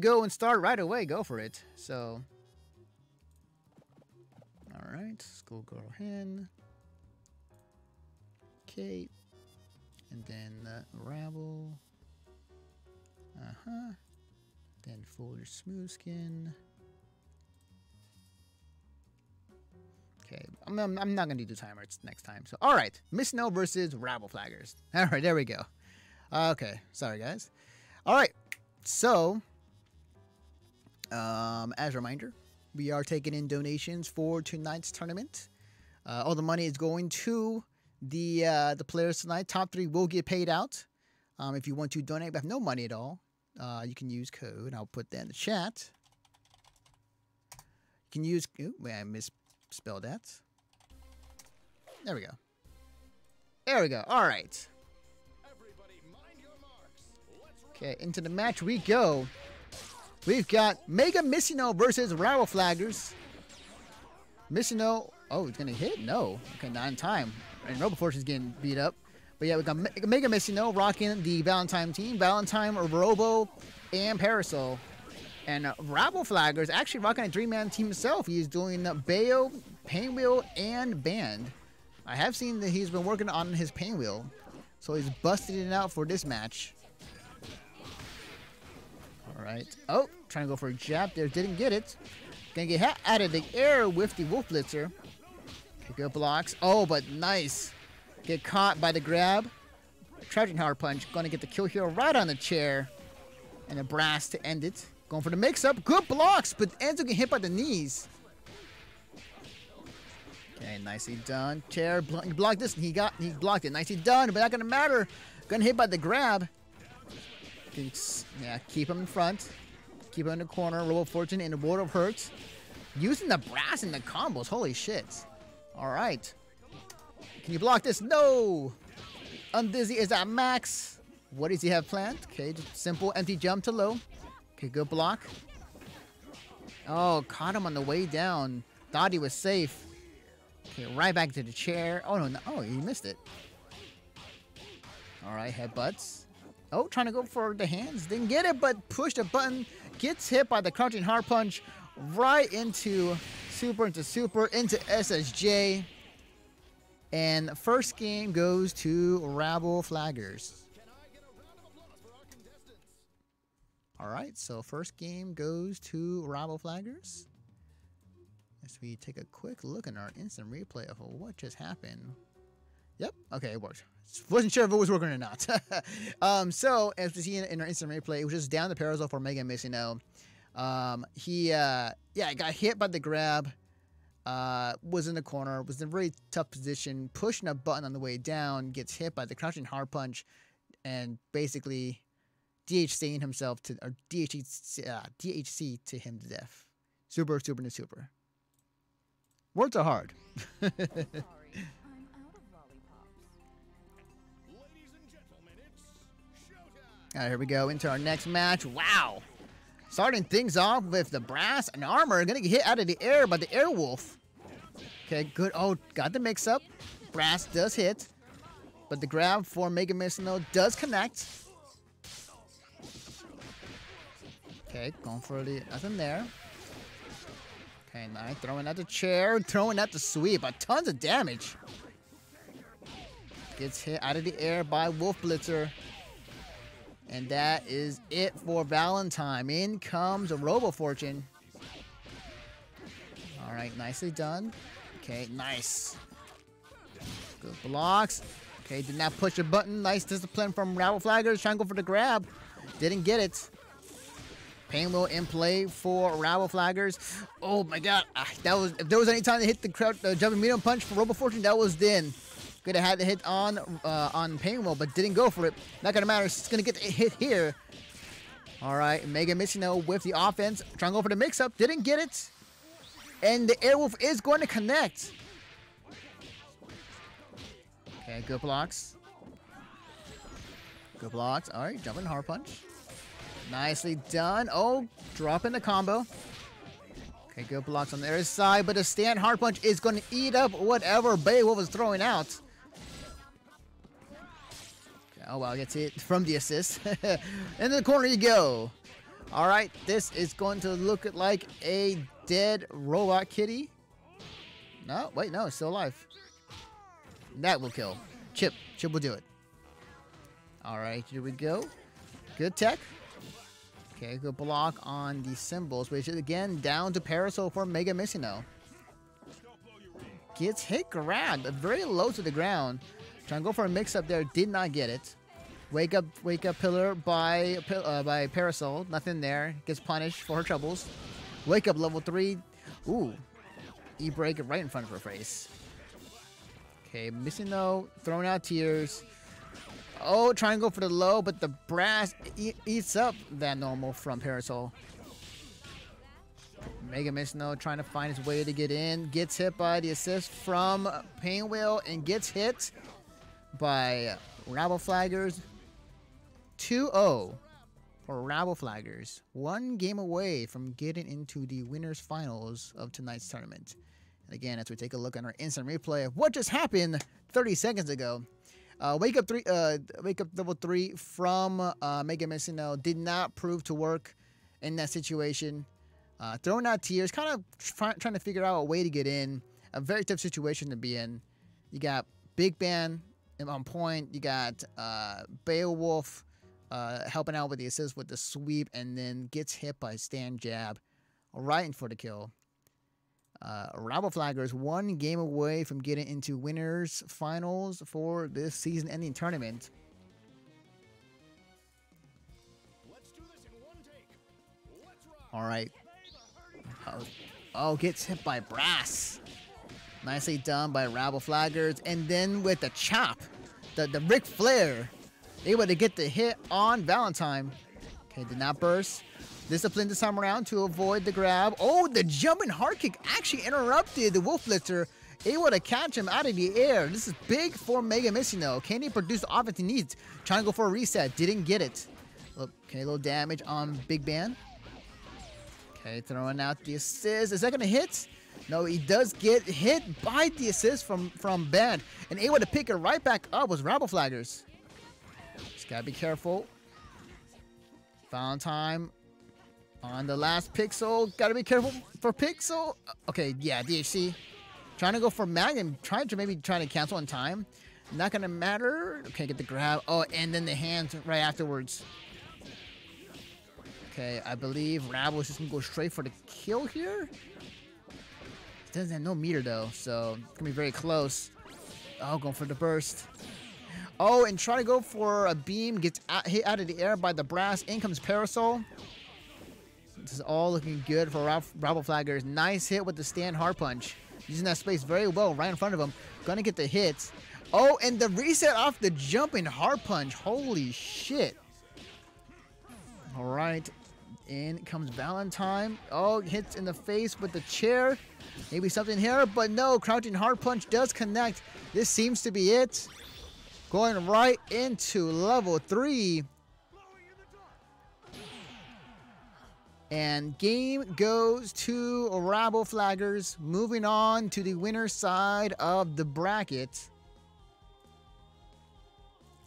go and start right away, go for it. So, all right, Schoolgirl Hen, Kate, and then Rabble. Then Foolish Smoothskin. Okay, I'm not gonna do the timer. It's next time. So, all right, Missingno versus Rabbleflaggers. All right, there we go. Okay, sorry guys. All right, so as a reminder, we are taking in donations for tonight's tournament. All the money is going to the players tonight. Top 3 will get paid out. If you want to donate but have no money at all, you can use code. I'll put that in the chat. You can use. Ooh, wait, I missed. Spell that. There we go. There we go. All right. Okay, into the match we go. We've got Mega Missingno versus Rabbleflaggers. Missingno. Oh, it's gonna hit. No. Okay, not in time. And Robo Fortune's getting beat up. But yeah, we got Mega Missingno rocking the Valentine team. Valentine, Robo, and Parasol. And Rabbleflaggers actually rocking a 3-man team himself. He's doing Bayo, Pain Wheel, and Band. I have seen that he's been working on his Pain Wheel. So he's busted it out for this match. Alright. Oh, trying to go for a jab there. Didn't get it. Gonna get hit out of the air with the Wolf Blitzer. Good blocks. Oh, but nice. Get caught by the grab. Trajectory punch. Going to get the kill here right on the chair. And a brass to end it. Going for the mix-up. Good blocks, but ends up getting hit by the knees. Okay, nicely done. Chair, he blocked this, and he blocked it. Nicely done, but not going to matter. Going to hit by the grab. Yeah, keep him in front. Keep him in the corner. Robo Fortune in the World of Hurt. Using the brass in the combos. Holy shit. All right. Can you block this? No! Undizzy is at max. What does he have planned? Okay, just simple empty jump to low. Okay, good block. Oh, caught him on the way down. Thought he was safe. Okay, right back to the chair. Oh, no, no. Oh, he missed it. All right, headbutts. Oh, trying to go for the hands. Didn't get it, but pushed a button. Gets hit by the crouching hard punch. Right into super, into SSJ. And first game goes to Rabbleflaggers. All right, so first game goes to Rabbleflaggers. As we take a quick look in our instant replay of what just happened. Yep, okay, it worked. Wasn't sure if it was working or not. So, as we see in our instant replay, it was just down the Parasol for Mega Missingno. He got hit by the grab. Was in the corner, was in a really tough position, pushing a button on the way down, gets hit by the crouching hard punch, and basically DHCing himself to, or DHC to him to death. Super. Words are hard. Sorry, I'm out of lollipops. Ladies and gentlemen, it's showtime. All right, here we go into our next match. Wow. Starting things off with the brass and armor. Gonna get hit out of the air by the Airwolf. Okay, good. Oh, got the mix-up. Brass does hit. But the grab for Mega Missingno does connect. Okay, going for the nothing there. Okay, nice. Throwing out the chair. Throwing out the sweep. Tons of damage. Gets hit out of the air by Wolf Blitzer. And that is it for Valentine. In comes a Robo Fortune. All right, nicely done. Okay, nice. Good blocks. Okay, did not push a button. Nice discipline from Rabbleflaggers. Trying to go for the grab. Didn't get it. Pain Wheel in play for Rabbleflaggers. Oh my god. That was, if there was any time to hit the jumping medium punch for Robo Fortune, that was then. Could have had the hit on Pain Wheel, but didn't go for it. Not gonna matter. It's gonna get the hit here. All right, Mega Missingno with the offense, trying to go for the mix-up. Didn't get it, and the Airwolf is going to connect. Okay, good blocks. Good blocks. All right, jumping hard punch. Nicely done. Oh, dropping the combo. Okay, good blocks on the other side, but the stand hard punch is going to eat up whatever Beowulf was throwing out. Oh, well, gets it from the assist. In the corner you go. All right, this is going to look like a dead robot kitty. No, wait, no, it's still alive. That will kill. Chip will do it. All right, here we go. Good tech. Okay, good block on the symbols, which is, again, down to Parasol for Mega Missingno. Gets hit, grabbed, but very low to the ground. Trying to go for a mix-up there. Did not get it. Wake up pillar by Parasol. Nothing there. Gets punished for her troubles. Wake up level 3. Ooh. E-break right in front of her face. Okay, Missingno throwing out tears. Oh, trying to go for the low, but the brass eats up that normal from Parasol. Mega Missingno trying to find his way to get in. Gets hit by the assist from Pain Wheel and gets hit by Rabbleflaggers. 2-0 for Rabbleflaggers. One game away from getting into the winners finals of tonight's tournament. And again, as we take a look at our instant replay of what just happened 30 seconds ago, wake up level 3 from Mega Missingno did not prove to work in that situation. Throwing out tears, kind of trying to figure out a way to get in. A very tough situation to be in. You got Big Band on point. You got Beowulf helping out with the assist with the sweep, and then gets hit by stand jab right in for the kill. Rabbleflaggers one game away from getting into winners finals for this season-ending tournament. Let's do this in one take. Let's rock. All right. Oh, gets hit by brass. Nicely done by Rabbleflaggers, and then with the chop, the Ric Flair, able to get the hit on Valentine. Okay, did not burst. Disciplined this time around to avoid the grab. Oh, the jumping hard kick actually interrupted the Wolf Blitzer, able to catch him out of the air. This is big for Mega Missingno. Can he produce the offense he needs? Trying to go for a reset, didn't get it. Okay, a little damage on Big Band. Okay, throwing out the assist. Is that going to hit? No, he does get hit by the assist from Band, and able to pick it right back up was Rabbleflaggers. Just got to be careful. Valentine on the last Pixel. Got to be careful for Pixel. Okay, yeah, DHC. Trying to go for Magnum. Maybe trying to cancel in time. Not going to matter. Okay, get the grab. Oh, and then the hands right afterwards. Okay, I believe Rabble is just going to go straight for the kill here. It doesn't have no meter, though, so it's going to be very close. Oh, going for the burst. Oh, and try to go for a beam. Gets hit out of the air by the brass. In comes Parasol. This is all looking good for Rabbleflaggers. Nice hit with the stand hard punch. Using that space very well right in front of him. Going to get the hits. Oh, and the reset off the jumping hard punch. Holy shit. All right. In comes Valentine. Oh, hits in the face with the chair. Maybe something here, but no. Crouching hard punch does connect. This seems to be it. Going right into level 3. And game goes to Rabbleflaggers. Moving on to the winner side of the bracket.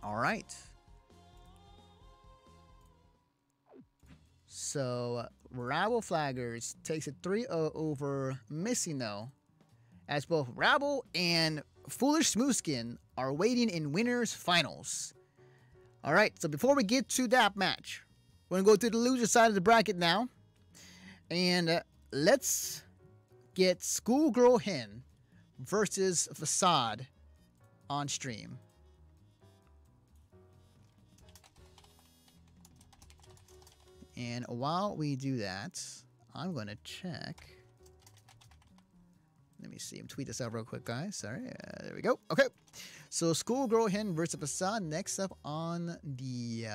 All right. So, Rabbleflaggers takes a 3-0 over Missingno, as both Rabble and Foolish Smoothskin are waiting in winners finals. All right, so before we get to that match, we're going to go to the loser side of the bracket now. And let's get Schoolgirl Hen versus Facade on stream. And while we do that, I'm going to check. Let me see. Tweet this out real quick, guys. Sorry. There we go. Okay. So Schoolgirl Hen versus Facade next up on the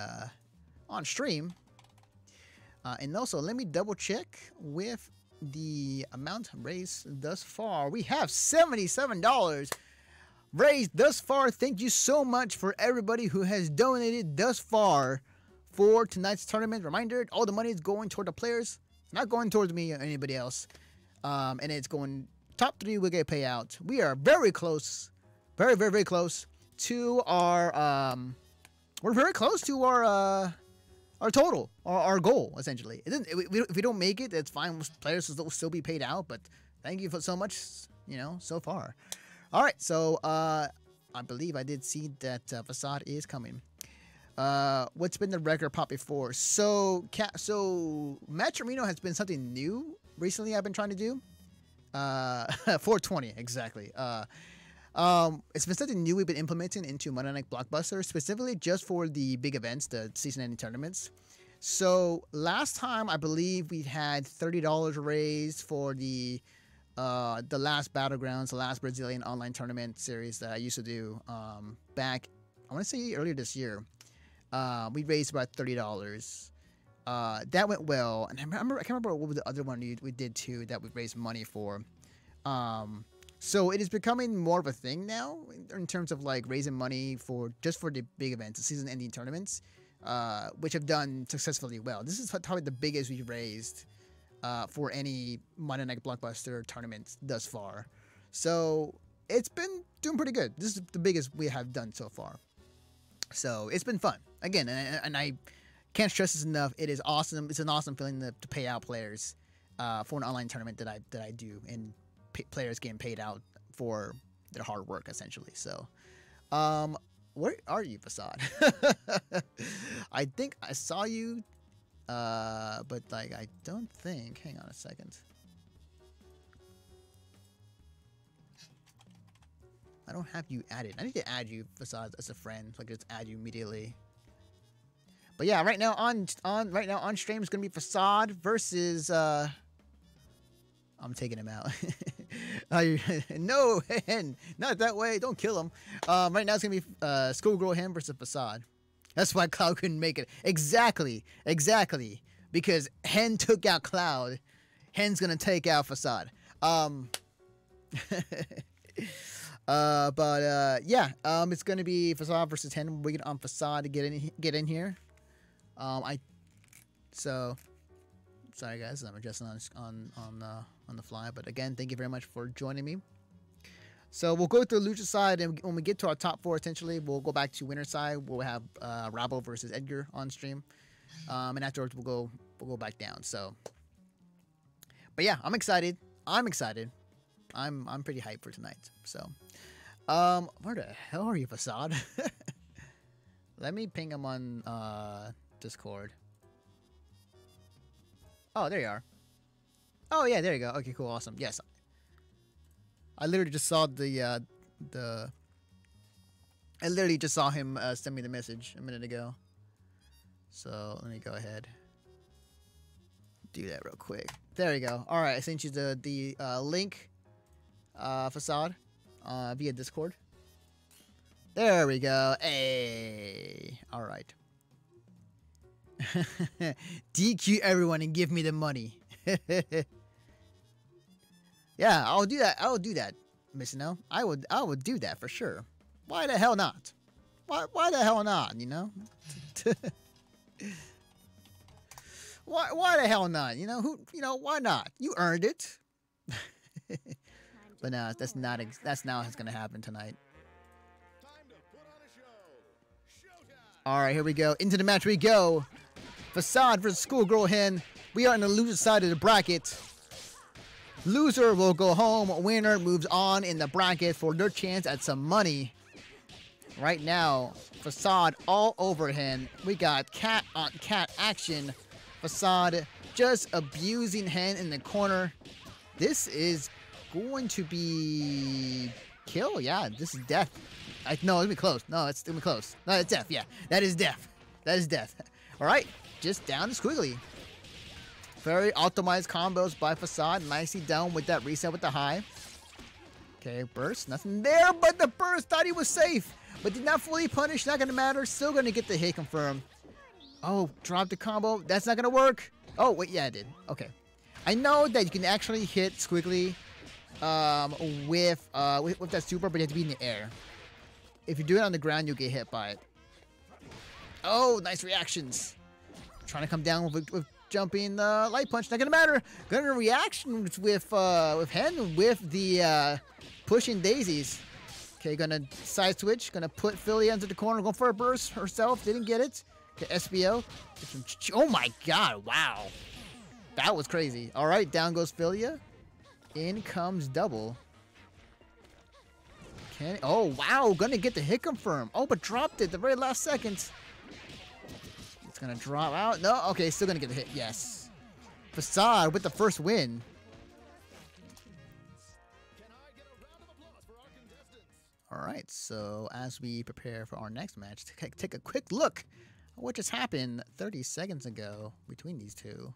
on stream. And also, let me double check with the amount raised thus far. We have $77 raised thus far. Thank you so much for everybody who has donated thus far for tonight's tournament. Reminder, all the money is going toward the players. It's not going towards me or anybody else. And it's going top 3 will get payout. We are very close. Very, very, very close to our we're very close to our total, our goal, essentially. If we don't make it, that's fine. Players will still be paid out, but thank you for so much, you know, so far. All right, so I believe I did see that Facade is coming. What's been the record pop before? So Matcherino has been something new recently I've been trying to do. 420, exactly. It's been something new we've been implementing into Monday Night Blockbuster, specifically just for the big events, the season-ending tournaments. So last time, I believe we had $30 raised for the last Battlegrounds, the last Brazilian online tournament series that I used to do back, I want to say earlier this year. We raised about $30. That went well, and I can't remember what was the other one we did too that we raised money for. So it is becoming more of a thing now in terms of like raising money for the big events, the season-ending tournaments, which have done successfully well. This is probably the biggest we've raised for any Monday Night Blockbuster tournament thus far. So it's been doing pretty good. This is the biggest we have done so far. So it's been fun. Again, and I can't stress this enough. It is awesome. It's an awesome feeling to pay out players for an online tournament that I do, and players getting paid out for their hard work, essentially. So, where are you, Facade? I think I saw you, but like I don't think. Hang on a second. don't have you added. I need to add you, Facade, as a friend. So I can just add you immediately. But yeah, right now on stream is gonna be Facade versus I'm taking him out. No, Hen, not that way. Don't kill him. Right now it's gonna be Schoolgirl Hen versus Facade. That's why Cloud couldn't make it. Exactly. Because Hen took out Cloud. Hen's gonna take out Facade. It's gonna be Facade versus Hen. We're on Facade to get in here. Sorry guys, I'm adjusting on the fly. But again, thank you very much for joining me. So we'll go through Lucha side, and when we get to our top four, essentially, we'll go back to winner side. We'll have Rabble versus Edgar on stream, and afterwards we'll go back down. So, but yeah, I'm excited. I'm pretty hyped for tonight. So, where the hell are you, Facade? Let me ping him on Discord. Oh, there you are. Oh yeah, there you go. Okay, cool, awesome. Yes. I literally just saw him send me the message a minute ago. So let me go ahead. Do that real quick. There you go. All right, I sent you the link, Facade, via Discord. There we go. Hey. All right. DQ everyone and give me the money. Yeah, I'll do that. I'll do that, Missingno. I would do that for sure. Why the hell not? Why the hell not? You know? Why the hell not? You know who? You know why not? You earned it. But no, that's not what's gonna happen tonight. All right, here we go. Into the match we go. Facade versus Schoolgirl Hen. We are on the loser side of the bracket. Loser will go home. Winner moves on in the bracket for their chance at some money. Right now, Facade all over Hen. We got cat on cat action. Facade just abusing Hen in the corner. This is going to be kill. Yeah, this is death. No, it'll be close. No, it's gonna be close. No, it's death. Yeah, that is death. That is death. All right, just down to Squiggly. Very optimized combos by Facade. Nicely done with that reset with the high. Okay, burst. Nothing there but the burst. Thought he was safe, but did not fully punish. Not going to matter. Still going to get the hit confirmed. Oh, dropped the combo. That's not going to work. Oh, wait. Yeah, it did. Okay. I know that you can actually hit Squiggly with that super, but you have to be in the air. If you do it on the ground, you'll get hit by it. Oh, nice reactions. Trying to come down with jumping light punch, not gonna matter. Gonna reaction with Hen with the pushing daisies. Okay, gonna side switch, gonna put Filia into the corner, going for a burst herself, didn't get it. Okay, SBO. Oh my god, wow. That was crazy. Alright, down goes Filia. In comes Double. Can oh wow, gonna get the hit confirm. Oh, but dropped it the very last second. It's gonna drop out. No, okay, still gonna get the hit. Yes. Facade with the first win. Alright, so as we prepare for our next match, take a quick look at what just happened 30 seconds ago between these two.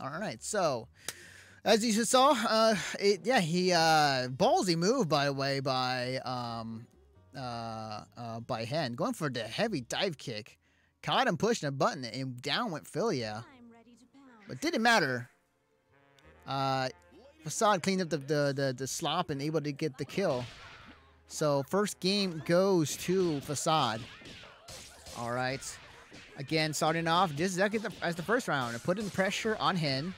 Alright, so as you just saw, ballsy move by the way by Hen. Going for the heavy dive kick. Caught him pushing a button, and down went Filia. But didn't matter. Facade cleaned up the slop and able to get the kill. So first game goes to Facade. All right. Again, starting off just as the first round. Putting pressure on Hen.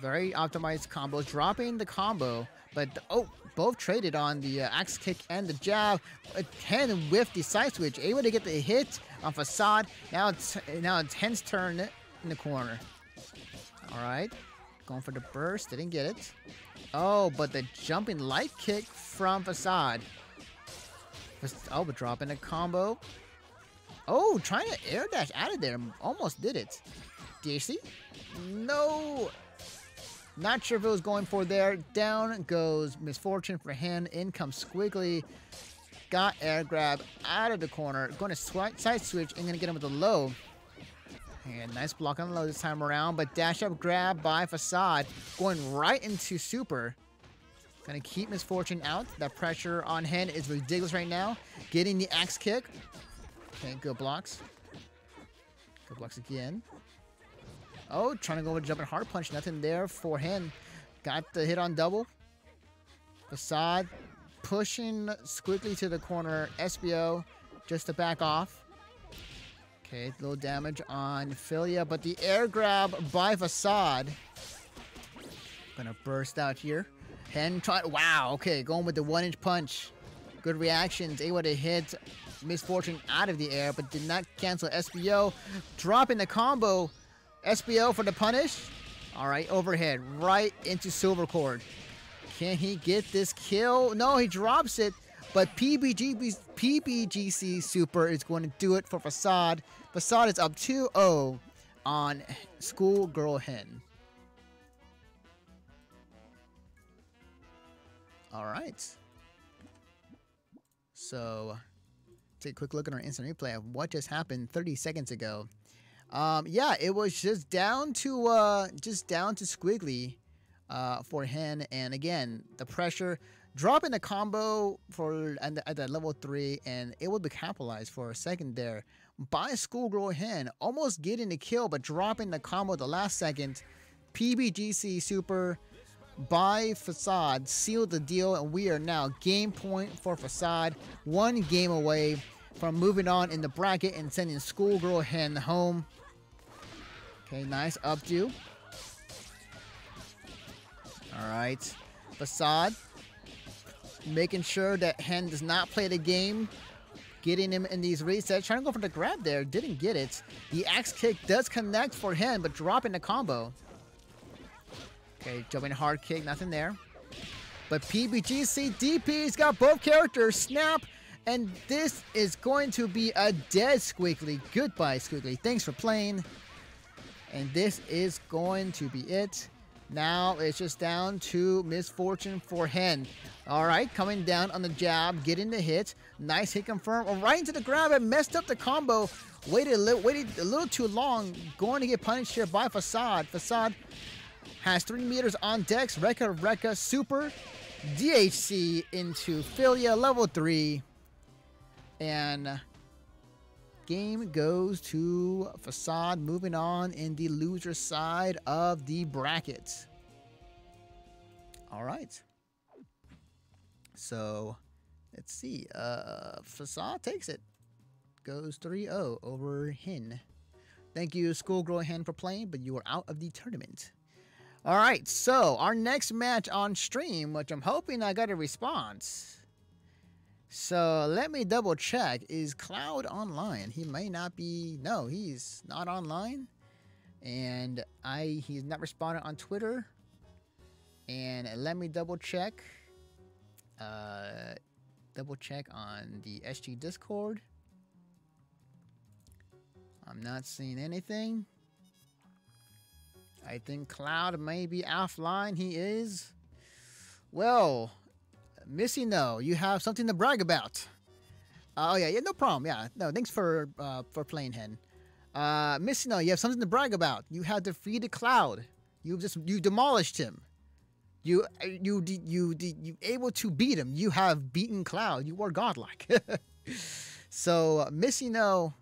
Very optimized combo. Dropping the combo. But, both traded on the axe kick and the jab. Hen with the side switch, able to get the hit on Facade. Now it's Hen's turn in the corner. All right. Going for the burst. Didn't get it. Oh, but the jumping light kick from Facade. Oh, but dropping a combo. Oh, trying to air dash out of there. Almost did it. DHC? No. Not sure if it was going for there. Down goes Misfortune for Hen. In comes Squiggly. Got air grab out of the corner. Going to side switch and going to get him with the low. And nice block on the low this time around. But dash up grab by Facade. Going right into Super. Going to keep Misfortune out. That pressure on Hen is ridiculous right now. Getting the axe kick. Okay, good blocks. Good blocks again. Oh, trying to go with jumping hard punch. Nothing there for Hen. Got the hit on double. Facade pushing Squiggly to the corner. SBO just to back off. Okay, little damage on Filia, but the air grab by Facade. Gonna burst out here. Hen tried. Wow, okay, going with the 1-inch punch. Good reactions. Able to hit Misfortune out of the air, but did not cancel SBO. Dropping the combo. SBO for the punish. Alright, overhead. Right into Silver Cord. Can he get this kill? No, he drops it. But PBGC Super is going to do it for Facade. Facade is up 2-0 on Schoolgirl Hen. Alright. So, take a quick look at our instant replay of what just happened 30 seconds ago. Yeah, it was just down to Squiggly for Hen, and again the pressure dropping the combo for at that level 3, and it would be capitalized for a second there by Schoolgirl Hen, almost getting the kill but dropping the combo at the last second. PBGC Super by Facade sealed the deal, and we are now game point for Facade, one game away from moving on in the bracket and sending Schoolgirl Hen home. Okay, nice updo. Alright. Facade making sure that Hen does not play the game. Getting him in these resets. Trying to go for the grab there. Didn't get it. The axe kick does connect for Hen, but dropping the combo. Okay, jumping hard kick. Nothing there. But PBGC DP's got both characters. Snap. And this is going to be a dead Squiggly. Goodbye, Squiggly. Thanks for playing. And this is going to be it. Now it's just down to Misfortune for Hen. All right, coming down on the jab, getting the hit. Nice hit confirm. Oh, right into the grab and messed up the combo. Waited a little too long. Going to get punished here by Facade. Facade has 3 meters on decks. Rekka Super. DHC into Filia, level 3. And game goes to Facade, moving on in the loser side of the brackets. All right. So let's see. Facade takes it. Goes 3-0 over Hen. Thank you, Schoolgirl Hen, for playing, but you are out of the tournament. All right. So our next match on stream, which I'm hoping I got a response. So let me double check. Is Cloud online? He may not be. No, he's not online. And he's not responded on Twitter. And let me double check. Double check on the SG Discord. I'm not seeing anything. I think Cloud may be offline. He is. Well, Missingno, you have something to brag about. Oh yeah, no problem. Yeah, no, thanks for playing, Hen. Missingno, you have something to brag about. You had to feed the Cloud. You demolished him. You able to beat him. You have beaten Cloud. You were godlike. So Missingno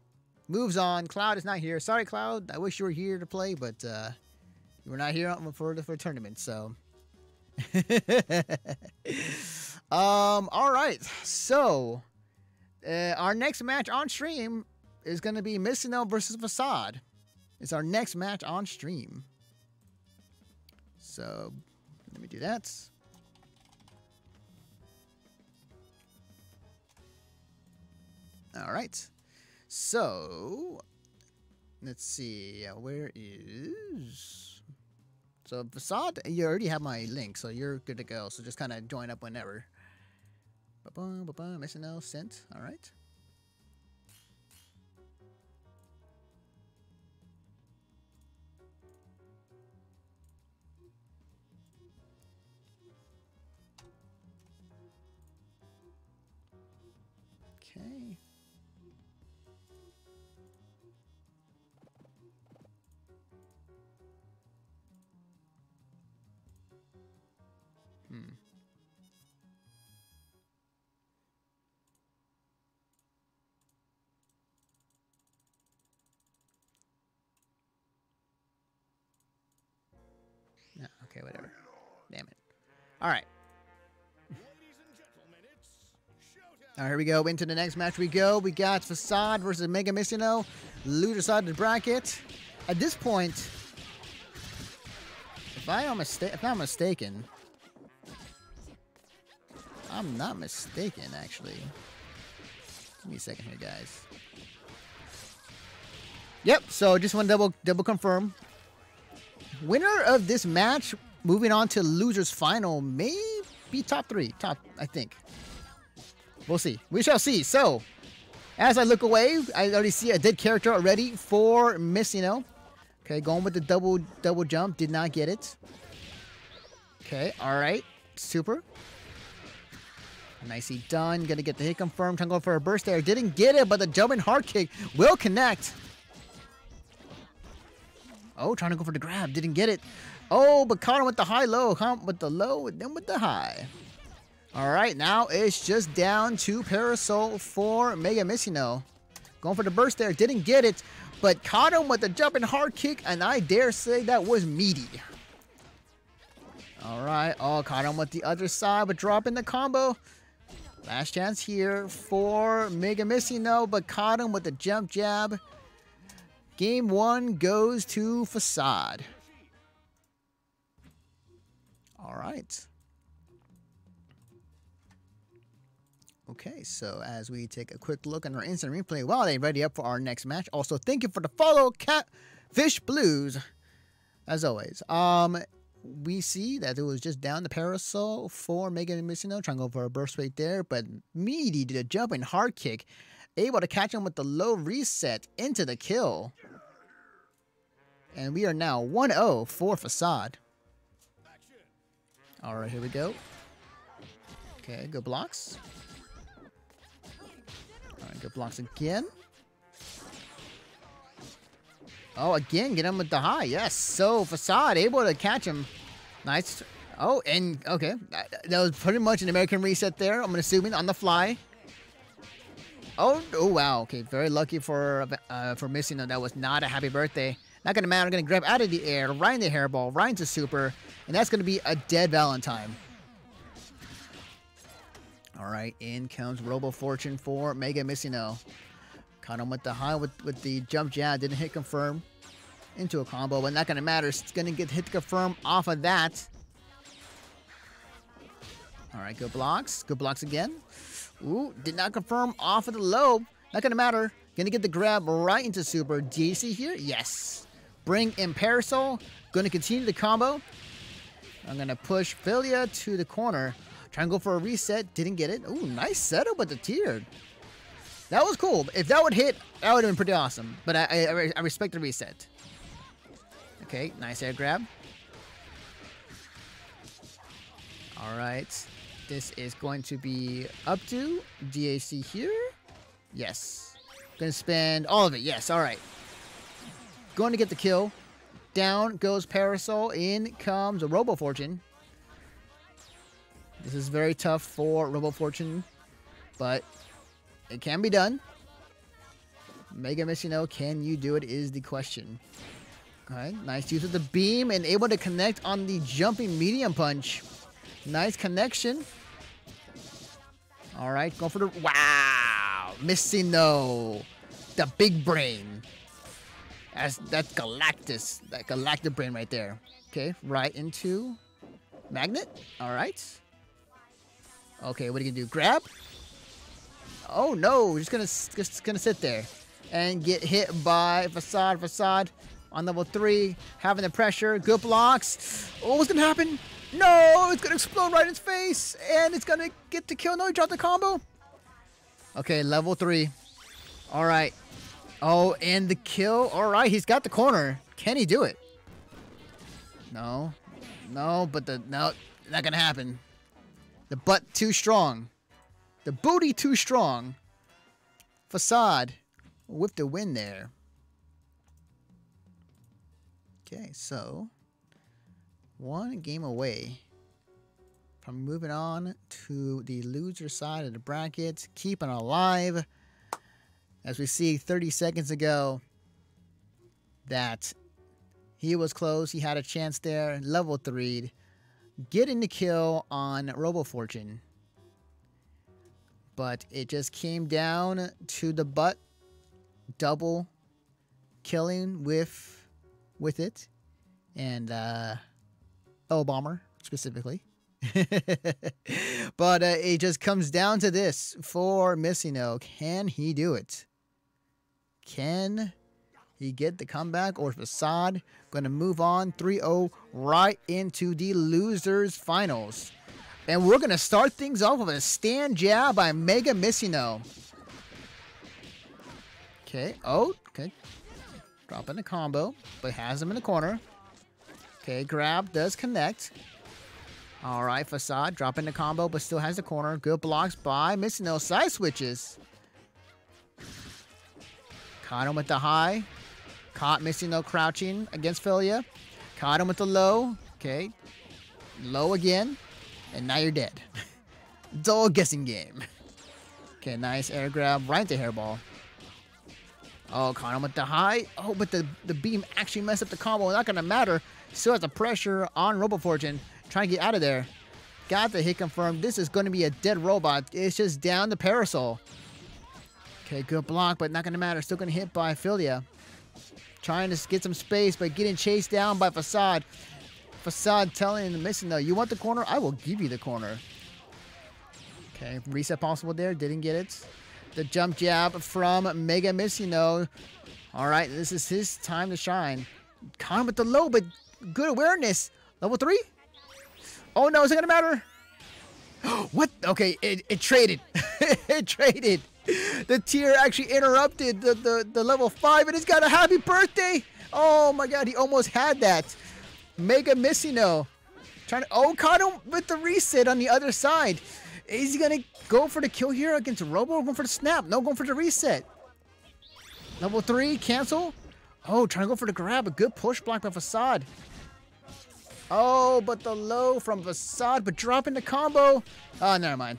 moves on. Cloud is not here. Sorry, Cloud. I wish you were here to play, but you were not here for the tournament. So. All right, so our next match on stream is going to be Missingno versus Facade. It's our next match on stream. So let me do that. All right, so let's see, where is... So Facade, you already have my link, so you're good to go. So just kind of join up whenever. Missingno sent. All right. No, okay, whatever. Damn it. All right. All right, here we go. Into the next match we go. We got Facade versus Mega Missingno. Loser side of the bracket. At this point, if I'm not mistaken, I'm not mistaken, actually. Give me a second here, guys. Yep, so just want to double confirm. Winner of this match, moving on to loser's final, maybe top three. Top, I think. We'll see. We shall see. So, as I look away, I already see a dead character already for Missingno. Okay, going with the double jump. Did not get it. Okay, all right. Super. Nicely done. Gonna get the hit confirmed. Trying to go for a burst there. Didn't get it, but the jumping hard kick will connect. Oh, trying to go for the grab. Didn't get it. Oh, but caught him with the high-low. Caught him with the low and then with the high. All right, now it's just down to Parasol for Mega Missingno. Going for the burst there, didn't get it, but caught him with a jumping hard kick, and I dare say that was meaty. All right, oh, caught him with the other side, but dropping the combo. Last chance here for Mega Missingno, but caught him with the jump jab. Game one goes to Facade. All right. Okay, so as we take a quick look on our instant replay while they ready up for our next match. Also, thank you for the follow, Catfish Blues. As always, we see that it was just down the Parasol for Mega Missingno, trying to go for a burst right there, but Meaty did a jumping hard kick, able to catch him with the low reset into the kill. And we are now 1-0 for Facade. All right, here we go. Okay, good blocks. Alright, good blocks again. Oh, again, get him with the high. Yes, so Facade able to catch him. Nice. Oh, and okay. That was pretty much an American reset there. I'm assuming on the fly. Oh wow. Okay, very lucky for Missingno. That was not a happy birthday. Not gonna matter. I'm gonna grab out of the air, right in the hairball, right into super, and that's gonna be a dead Valentine. All right, in comes Robo Fortune for Mega Missingno. Caught him with the high with the jump jab. Didn't hit confirm into a combo, but not going to matter. It's going to get hit confirm off of that. All right, good blocks. Good blocks again. Ooh, did not confirm off of the low. Not going to matter. Going to get the grab right into super. DC here. Yes. Bring in Parasol. Going to continue the combo. I'm going to push Filia to the corner. Trying to go for a reset. Didn't get it. Ooh, nice setup with the tier. That was cool. If that would hit, that would have been pretty awesome. But I respect the reset. Okay, nice air grab. All right. This is going to be up to DAC here. Yes. Going to spend all of it. Yes, all right. Going to get the kill. Down goes Parasol. In comes Robo Fortune. This is very tough for Robo Fortune, but it can be done. Mega Missingno, can you do it is the question. Okay, nice use of the beam and able to connect on the jumping medium punch. Nice connection. All right, go for the... Wow! Missingno, the big brain. That's Galactus, that Galactic brain right there. Okay, right into Magnet. All right. Okay, what are you gonna do? Grab? Oh no, just gonna sit there and get hit by Facade. Facade on level 3, having the pressure. Good blocks. Oh, what's gonna happen? No, it's gonna explode right in his face, and it's gonna get the kill. No, he dropped the combo. Okay, level 3. All right. Oh, and the kill. All right, he's got the corner. Can he do it? No, no, but no, not gonna happen. The butt too strong. The booty too strong. Facade with the win there. Okay, so one game away I'm moving on to the loser side of the bracket. Keeping alive. As we see 30 seconds ago that he was close. He had a chance there. Level 3'd. Getting the kill on Robo Fortune. But it just came down to the butt. Double killing with it. And L-Bomber specifically. But it just comes down to this for Missingno. Can he do it? Can he get the comeback? Or Facade going to move on 3-0 right into the losers finals. And we're going to start things off with a stand jab by Mega Missingno. Okay. Oh, okay. Dropping the combo, but has him in the corner. Okay, grab does connect. All right, Facade dropping the combo, but still has the corner. Good blocks by Missingno. Side switches. Caught him with the high. Caught Missingno crouching against Filia. Caught him with the low. Okay. Low again. And now you're dead. It's all a guessing game. Okay, nice air grab right to hairball. Oh, caught him with the high. Oh, but the beam actually messed up the combo. Not going to matter. Still has the pressure on Robo Fortune. Trying to get out of there. Got the hit confirmed. This is going to be a dead robot. It's just down to Parasol. Okay, good block, but not going to matter. Still going to hit by Filia. Trying to get some space, but getting chased down by Facade. Facade telling Missingno, you want the corner? I will give you the corner. Okay, reset possible there. Didn't get it. The jump jab from Mega Missingno. All right, this is his time to shine. Caught him with the low, but good awareness. Level 3? Oh, no, is it going to matter? What? Okay, it traded. It traded. The tier actually interrupted the level 5, and it's got a happy birthday. Oh, my God, he almost had that. Mega Missingno. Trying to, oh, caught him with the reset on the other side. Is he going to go for the kill here against Robo or going for the snap? No, going for the reset. Level 3, cancel. Oh, trying to go for the grab. A good push block by Facade. Oh, but the low from Facade, but dropping the combo. Oh, never mind.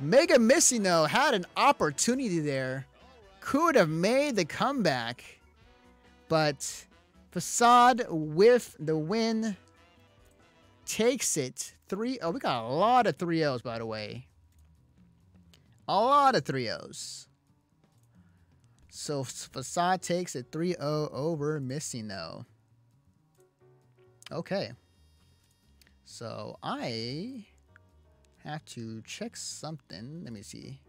Mega Missingno had an opportunity there. Could have made the comeback. But Facade with the win takes it. 3-0. Oh, we got a lot of 3-0s, by the way. A lot of 3-0s. So Facade takes it 3-0 over Missingno. Okay, so I have to check something. Let me see.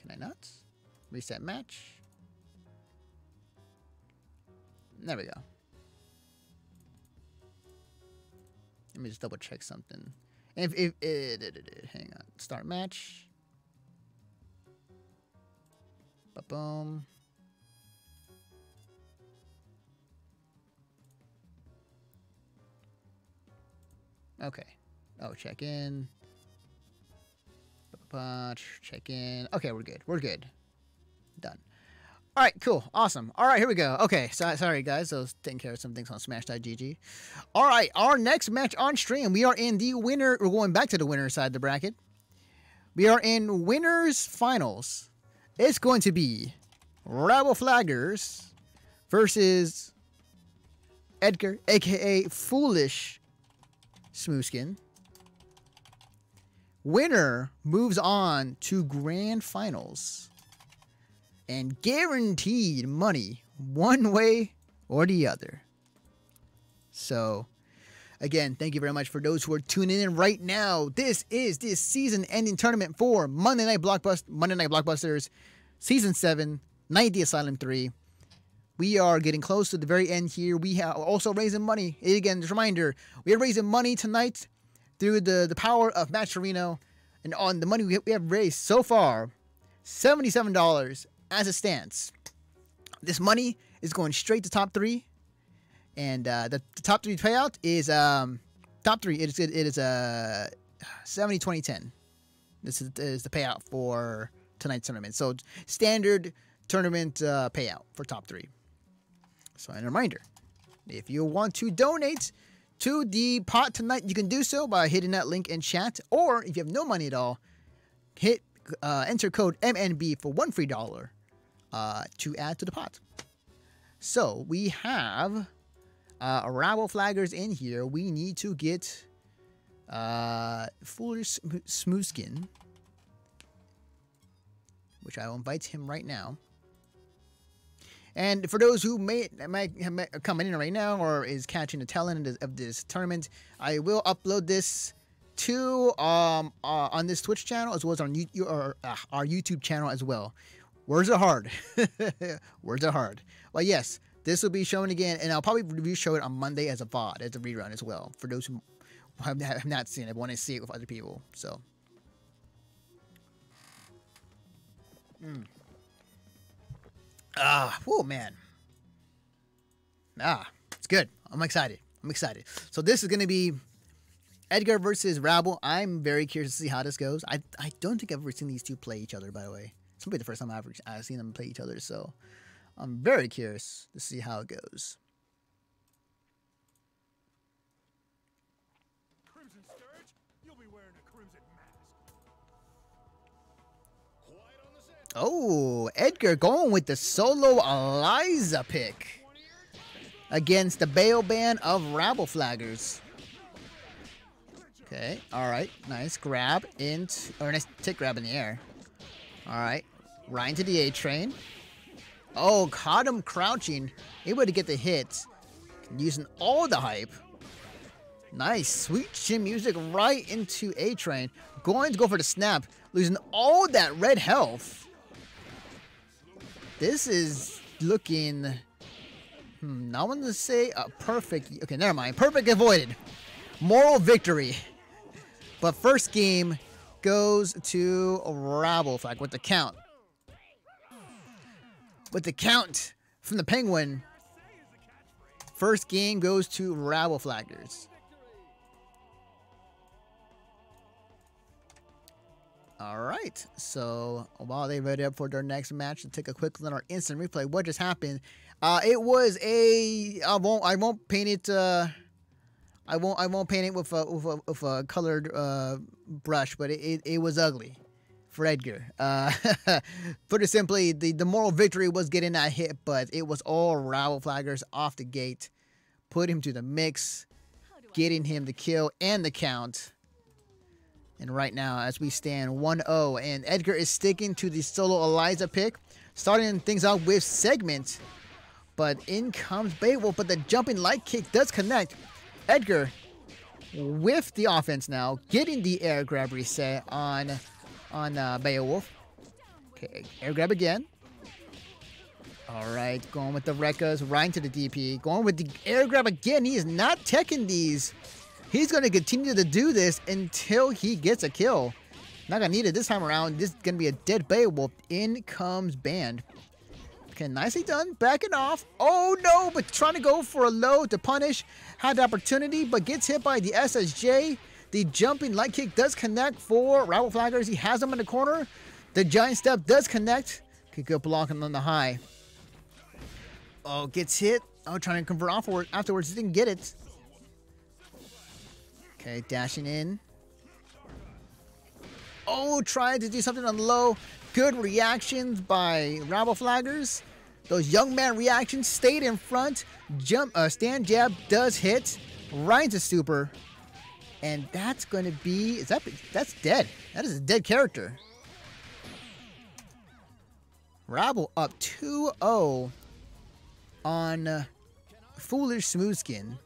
Can I not? Reset match. There we go. Let me just double check something. If hang on. Start match. Ba-boom. Okay. Oh, check in. Check in. Okay, we're good. We're good. Done. All right, cool. Awesome. All right, here we go. Okay, so, sorry, guys. I was taking care of some things on Smash.GG. All right, our next match on stream. We are in the winner. We're going back to the winner side of the bracket. We are in winners finals. It's going to be Rabbleflaggers versus Edgar, a.k.a. Foolish Smoothskin. Winner moves on to grand finals and guaranteed money one way or the other. So again, thank you very much for those who are tuning in right now. This is the season ending tournament for Monday Night Blockbusters season 7, Night at the Asylum 3. We are getting close to the very end here. We are also raising money. And again, just a reminder, we are raising money tonight through the power of Matcherino. And on the money we have raised so far, $77 as it stands. This money is going straight to top 3. And the top 3 payout is, it is 70-20-10. This is the payout for tonight's tournament. So standard tournament payout for top 3. So, and a reminder, If you want to donate to the pot tonight, you can do so by hitting that link in chat. Or if you have no money at all, hit enter code MNB for one free dollar to add to the pot. So we have Rabbleflaggers in here. We need to get Foolish Smoothskin, which I will invite him right now. And for those who may come in right now or is catching the tail end of this tournament, I will upload this to on this Twitch channel as well as our YouTube channel as well. Words are hard. Words are hard. Well, yes, this will be shown again, and I'll probably re-show it on Monday as a VOD, as a rerun as well, for those who have not seen it, want to see it with other people. So. Ah, whoa, man. Ah, it's good. I'm excited. I'm excited. So this is going to be Edgar versus Rabble. I'm very curious to see how this goes. I don't think I've ever seen these two play each other, by the way. It's probably the first time I've seen them play each other, so I'm very curious to see how it goes. Oh, Edgar going with the solo Eliza pick against the Bayo Band of Rabbleflaggers. Okay, all right, nice grab into, or nice tick grab in the air. All right, Ryan to the A train. Oh, caught him crouching, able to get the hit, using all the hype. Nice, sweet chin music right into A train. Going to go for the snap, losing all that red health. This is looking, I want to say a perfect, okay, never mind. Perfect avoided. Moral victory. But first game goes to Rabbleflaggers with the count. With the count from the Penguin. First game goes to Rabbleflaggers. All right, so while they ready up for their next match, to take a quick look at our instant replay. What just happened? It was a I won't paint it. I won't paint it with a colored brush, but it was ugly for Edgar. Put it simply, the moral victory was getting that hit, but it was all Rabbleflaggers off the gate, put him to the mix, getting him the kill and the count. And right now, as we stand, 1-0. And Edgar is sticking to the solo Eliza pick, starting things out with segment. But in comes Beowulf, but the jumping light kick does connect. Edgar, with the offense now, getting the air grab reset on Beowulf. Okay, air grab again. All right, going with the Rekkas, right into the DP. Going with the air grab again. He is not teching these. He's going to continue to do this until he gets a kill. Not going to need it this time around. This is going to be a dead Beowulf. In comes Band. Okay, nicely done. Backing off. Oh, no, but trying to go for a low to punish. Had the opportunity, but gets hit by the SSJ. The jumping light kick does connect for Rabbleflaggers. He has him in the corner. The giant step does connect. Could go blocking on the high. Oh, gets hit. Oh, trying to convert off afterwards. He didn't get it. Okay, dashing in. Oh, trying to do something on low. Good reactions by Rabbleflaggers. Those young man reactions stayed in front. Jump, stand jab does hit. Right to super. And that's going to be... That's dead. That is a dead character. Rabble up 2-0 on Foolish Smoothskin.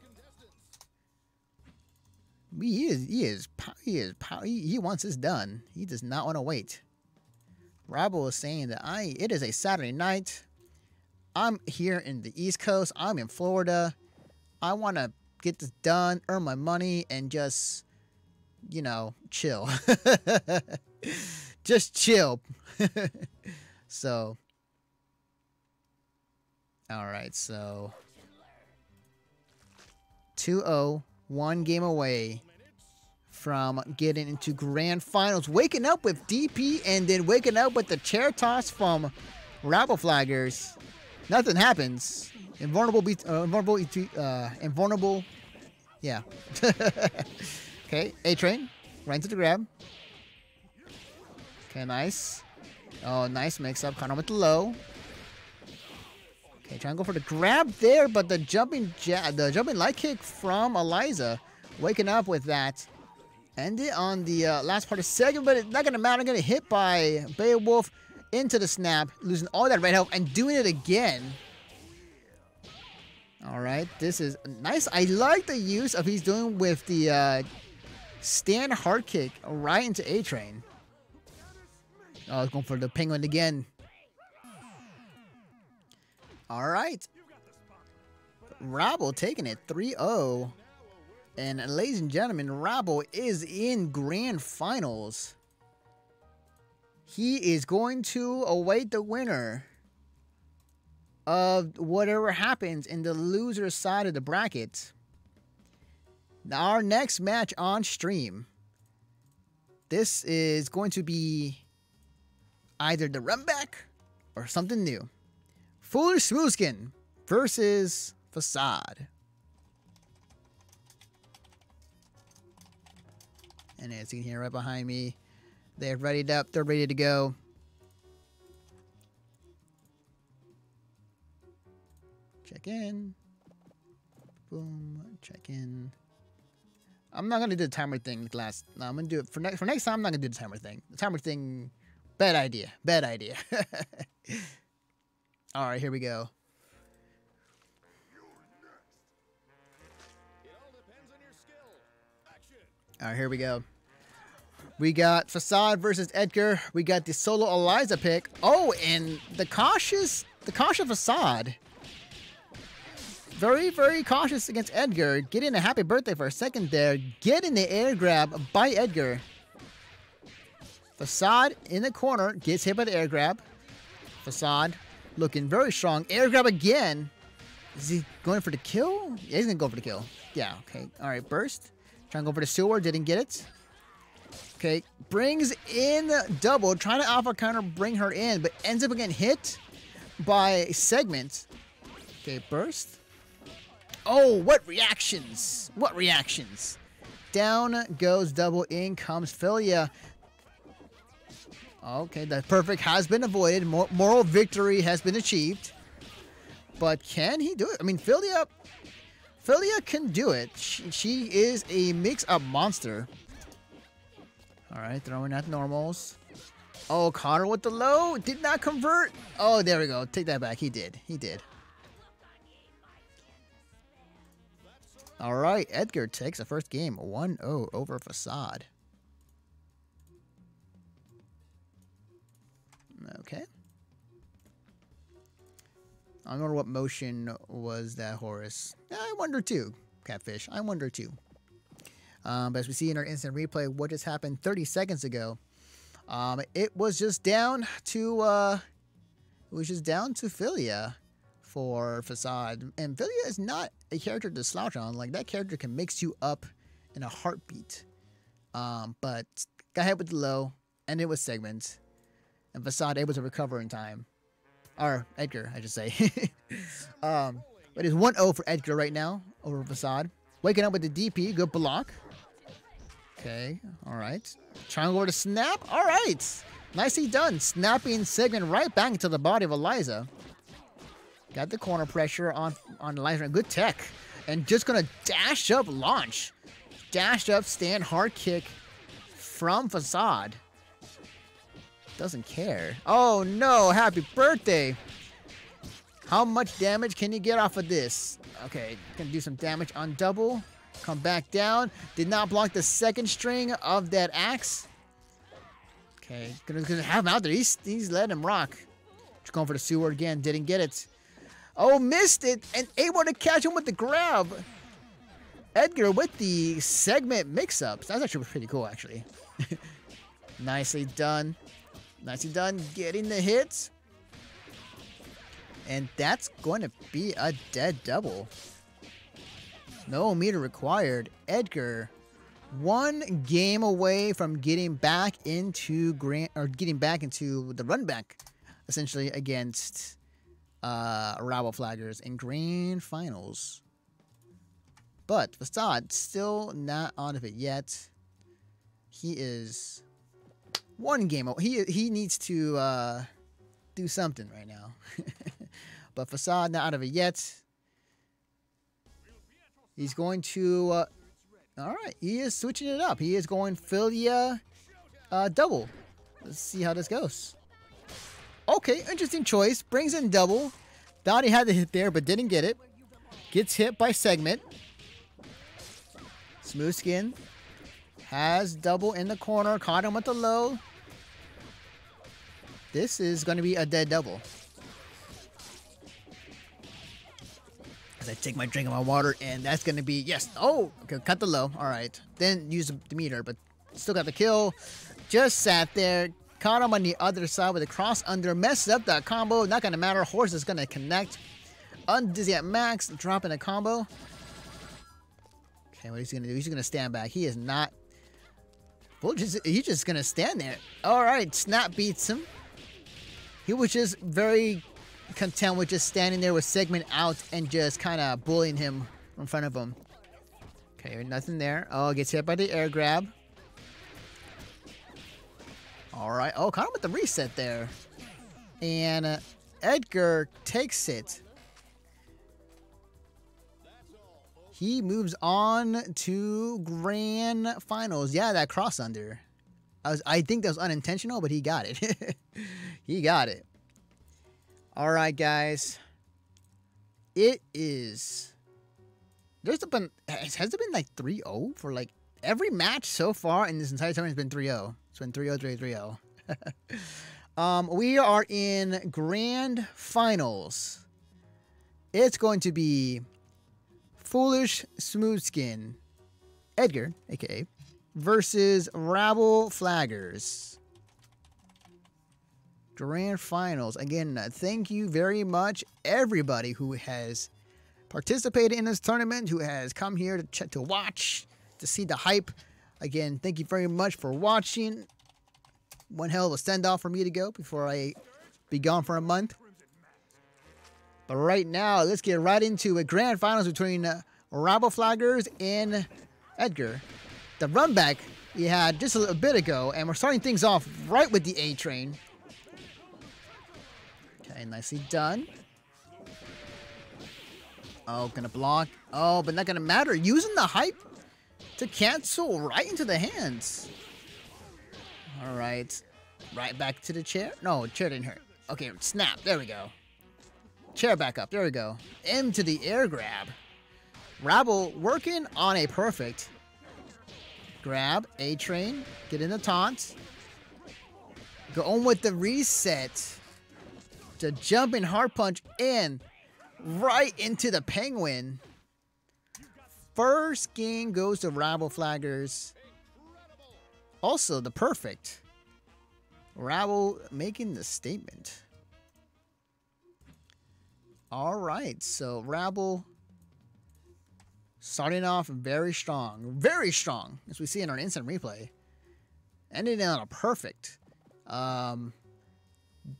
He wants this done. He does not want to wait. Rabble is saying that it is a Saturday night. I'm here in the East Coast. I'm in Florida. I want to get this done, earn my money, and just, you know, chill. Just chill. So, all right. So, 2-0. One game away from getting into grand finals. Waking up with DP and then waking up with the chair toss from Rabbleflaggers. Nothing happens. Invulnerable. Yeah. Okay, A-Train. Right to the grab. Okay, nice. Oh, nice mix-up. Counter with the low. Okay, trying to go for the grab there, but the jumping light kick from Eliza. Waking up with that. Ended on the last part of the second, but it's not going to matter. Going to hit by Beowulf into the snap. Losing all that red health and doing it again. Alright, this is nice. I like the use of he's doing with the stand hard kick right into A-Train. Oh, he's going for the penguin again. Alright. Rabble taking it 3-0. And ladies and gentlemen, Rabble is in grand finals. He is going to await the winner of whatever happens in the loser side of the bracket. Our next match on stream. This is going to be either the run back or something new. Foolish Smoothskin versus Facade. And as you can hear right behind me, they're readied up. They're ready to go. Check in. Boom. Check in. I'm not gonna do the timer thing last. No, I'm gonna do it for next time. I'm not gonna do the timer thing. The timer thing, bad idea. Bad idea. All right, here we go. All right, here we go. We got Facade versus Edgar. We got the solo Eliza pick. Oh, and the cautious Facade. Very, very cautious against Edgar. Getting a happy birthday for a second there. Getting the air grab by Edgar. Facade in the corner. Gets hit by the air grab. Facade looking very strong. Air grab again. Is he going for the kill? Yeah, he's going to go for the kill. Yeah, okay. All right, burst. Trying to go for the sewer. Didn't get it. Okay, brings in Double, trying to alpha counter bring her in, but ends up getting hit by Segment. Okay, burst. Oh, what reactions! What reactions! Down goes Double, in comes Filia. Okay, the perfect has been avoided. Moral victory has been achieved. But can he do it? I mean, Filia can do it. She is a mix-up monster. Alright, throwing at normals. Oh, Connor with the low. Did not convert. Oh, there we go. Take that back. He did. He did. Alright, Edgar takes the first game. 1-0 over Facade. Okay. I wonder what motion was that, Horace. I wonder too, Catfish. I wonder too. But as we see in our instant replay, what just happened 30 seconds ago, it was just down to Filia for Facade, and Filia is not a character to slouch on. Like, that character can mix you up in a heartbeat. But got hit with the low, and it was Segment, and Facade able to recover in time, or Edgar, I should say. But it's 1-0 for Edgar right now over Facade. Waking up with the DP, good block. Okay, all right. Triangle to snap. All right, nicely done. Snapping Segment right back into the body of Eliza. Got the corner pressure on Eliza. Good tech, and just gonna dash up launch, dash up stand hard kick from Facade. Doesn't care. Oh no! Happy birthday. How much damage can you get off of this? Okay, gonna do some damage on Double. Come back down. Did not block the second string of that axe. Okay, gonna have him out there. He's letting him rock. Just going for the sewer again. Didn't get it. Oh, missed it. And able to catch him with the grab. Edgar with the Segment mix-ups. That's actually pretty cool, actually. Nicely done. Nicely done. Getting the hits. And that's going to be a dead Double. No meter required. Edgar, one game away from getting back into the run back, essentially against Rabbleflaggers in grand finals. But Facade still not out of it yet. He is one game away. He needs to do something right now. But Facade not out of it yet. He's going to... all right, he is switching it up. He is going Filia double. Let's see how this goes. Okay, interesting choice. Brings in double. Thought he had the hit there, but didn't get it. Gets hit by segment. Smoothskin has double in the corner. Caught him at the low. This is going to be a dead double. As I take my drink of my water, and that's going to be, yes. Oh, okay, cut the low. All right. Then use the meter, but still got the kill. Just sat there. Caught him on the other side with a cross under. Messes up that combo. Not going to matter. Horse is going to connect. Undizzy at max. Dropping a combo. Okay, what is he going to do? He's going to stand back. He is not. Well, he's just going to stand there. All right. Snap beats him. He was just very... content with just standing there with segment out and just kind of bullying him in front of him. Okay, nothing there. Oh, gets hit by the air grab. All right. Oh, caught him with the reset there. And Edgar takes it. He moves on to grand finals. Yeah, that cross under. I think that was unintentional, but he got it. He got it. Alright, guys. It is... Has there been like 3-0 for like... Every match so far in this entire tournament has been 3-0. It's been 3-0, 3-0. We are in grand finals. It's going to be... Foolish Smoothskin. Edgar, a.k.a. versus Rabbleflaggers. Grand finals. Again, thank you very much, everybody who has participated in this tournament, who has come here to watch, to see the hype. Again, thank you very much for watching. One hell of a send-off for me to go before I be gone for a month. But right now, let's get right into a grand finals between Rabbleflaggers and Edgar. The run back we had just a little bit ago, and we're starting things off right with the A train. Okay, nicely done. Oh, gonna block. Oh, but not gonna matter. Using the hype to cancel right into the hands. All right. Right back to the chair. No, chair didn't hurt. Okay, snap. There we go. Chair back up. There we go. Into the air grab. Rabble working on a perfect. Grab. A-train. Get in the taunt. Go on with the reset. A jumping hard punch in right into the penguin. First game goes to Rabbleflaggers. Also the perfect. Rabble making the statement. All right, so Rabble starting off very strong. Very strong, as we see in our instant replay. Ending on a perfect.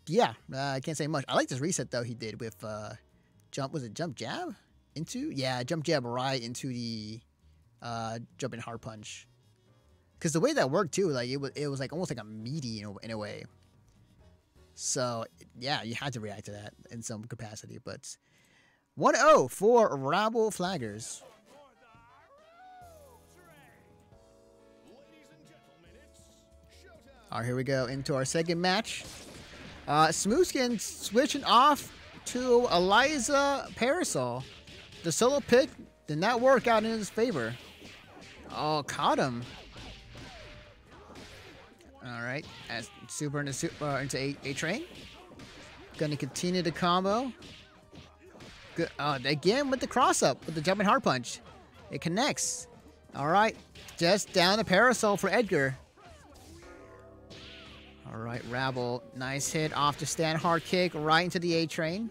Yeah, I can't say much. I like this reset, though, he did with jump. Was it jump jab? Into? Yeah, jump jab right into the jumping hard punch. Because the way that worked, too, like it was like almost like a meaty in a way. So, yeah, you had to react to that in some capacity. But 1-0 for Rabbleflaggers. All right, here we go into our second match. Smoothskin switching off to Eliza Parasol. The solo pick did not work out in his favor. Oh, caught him. All right, as super into a train. Gonna continue the combo. Good. Again with the cross up with the jumping hard punch. It connects. All right, just down the Parasol for Edgar. All right, Rabble. Nice hit off the stand. Hard kick right into the A-Train.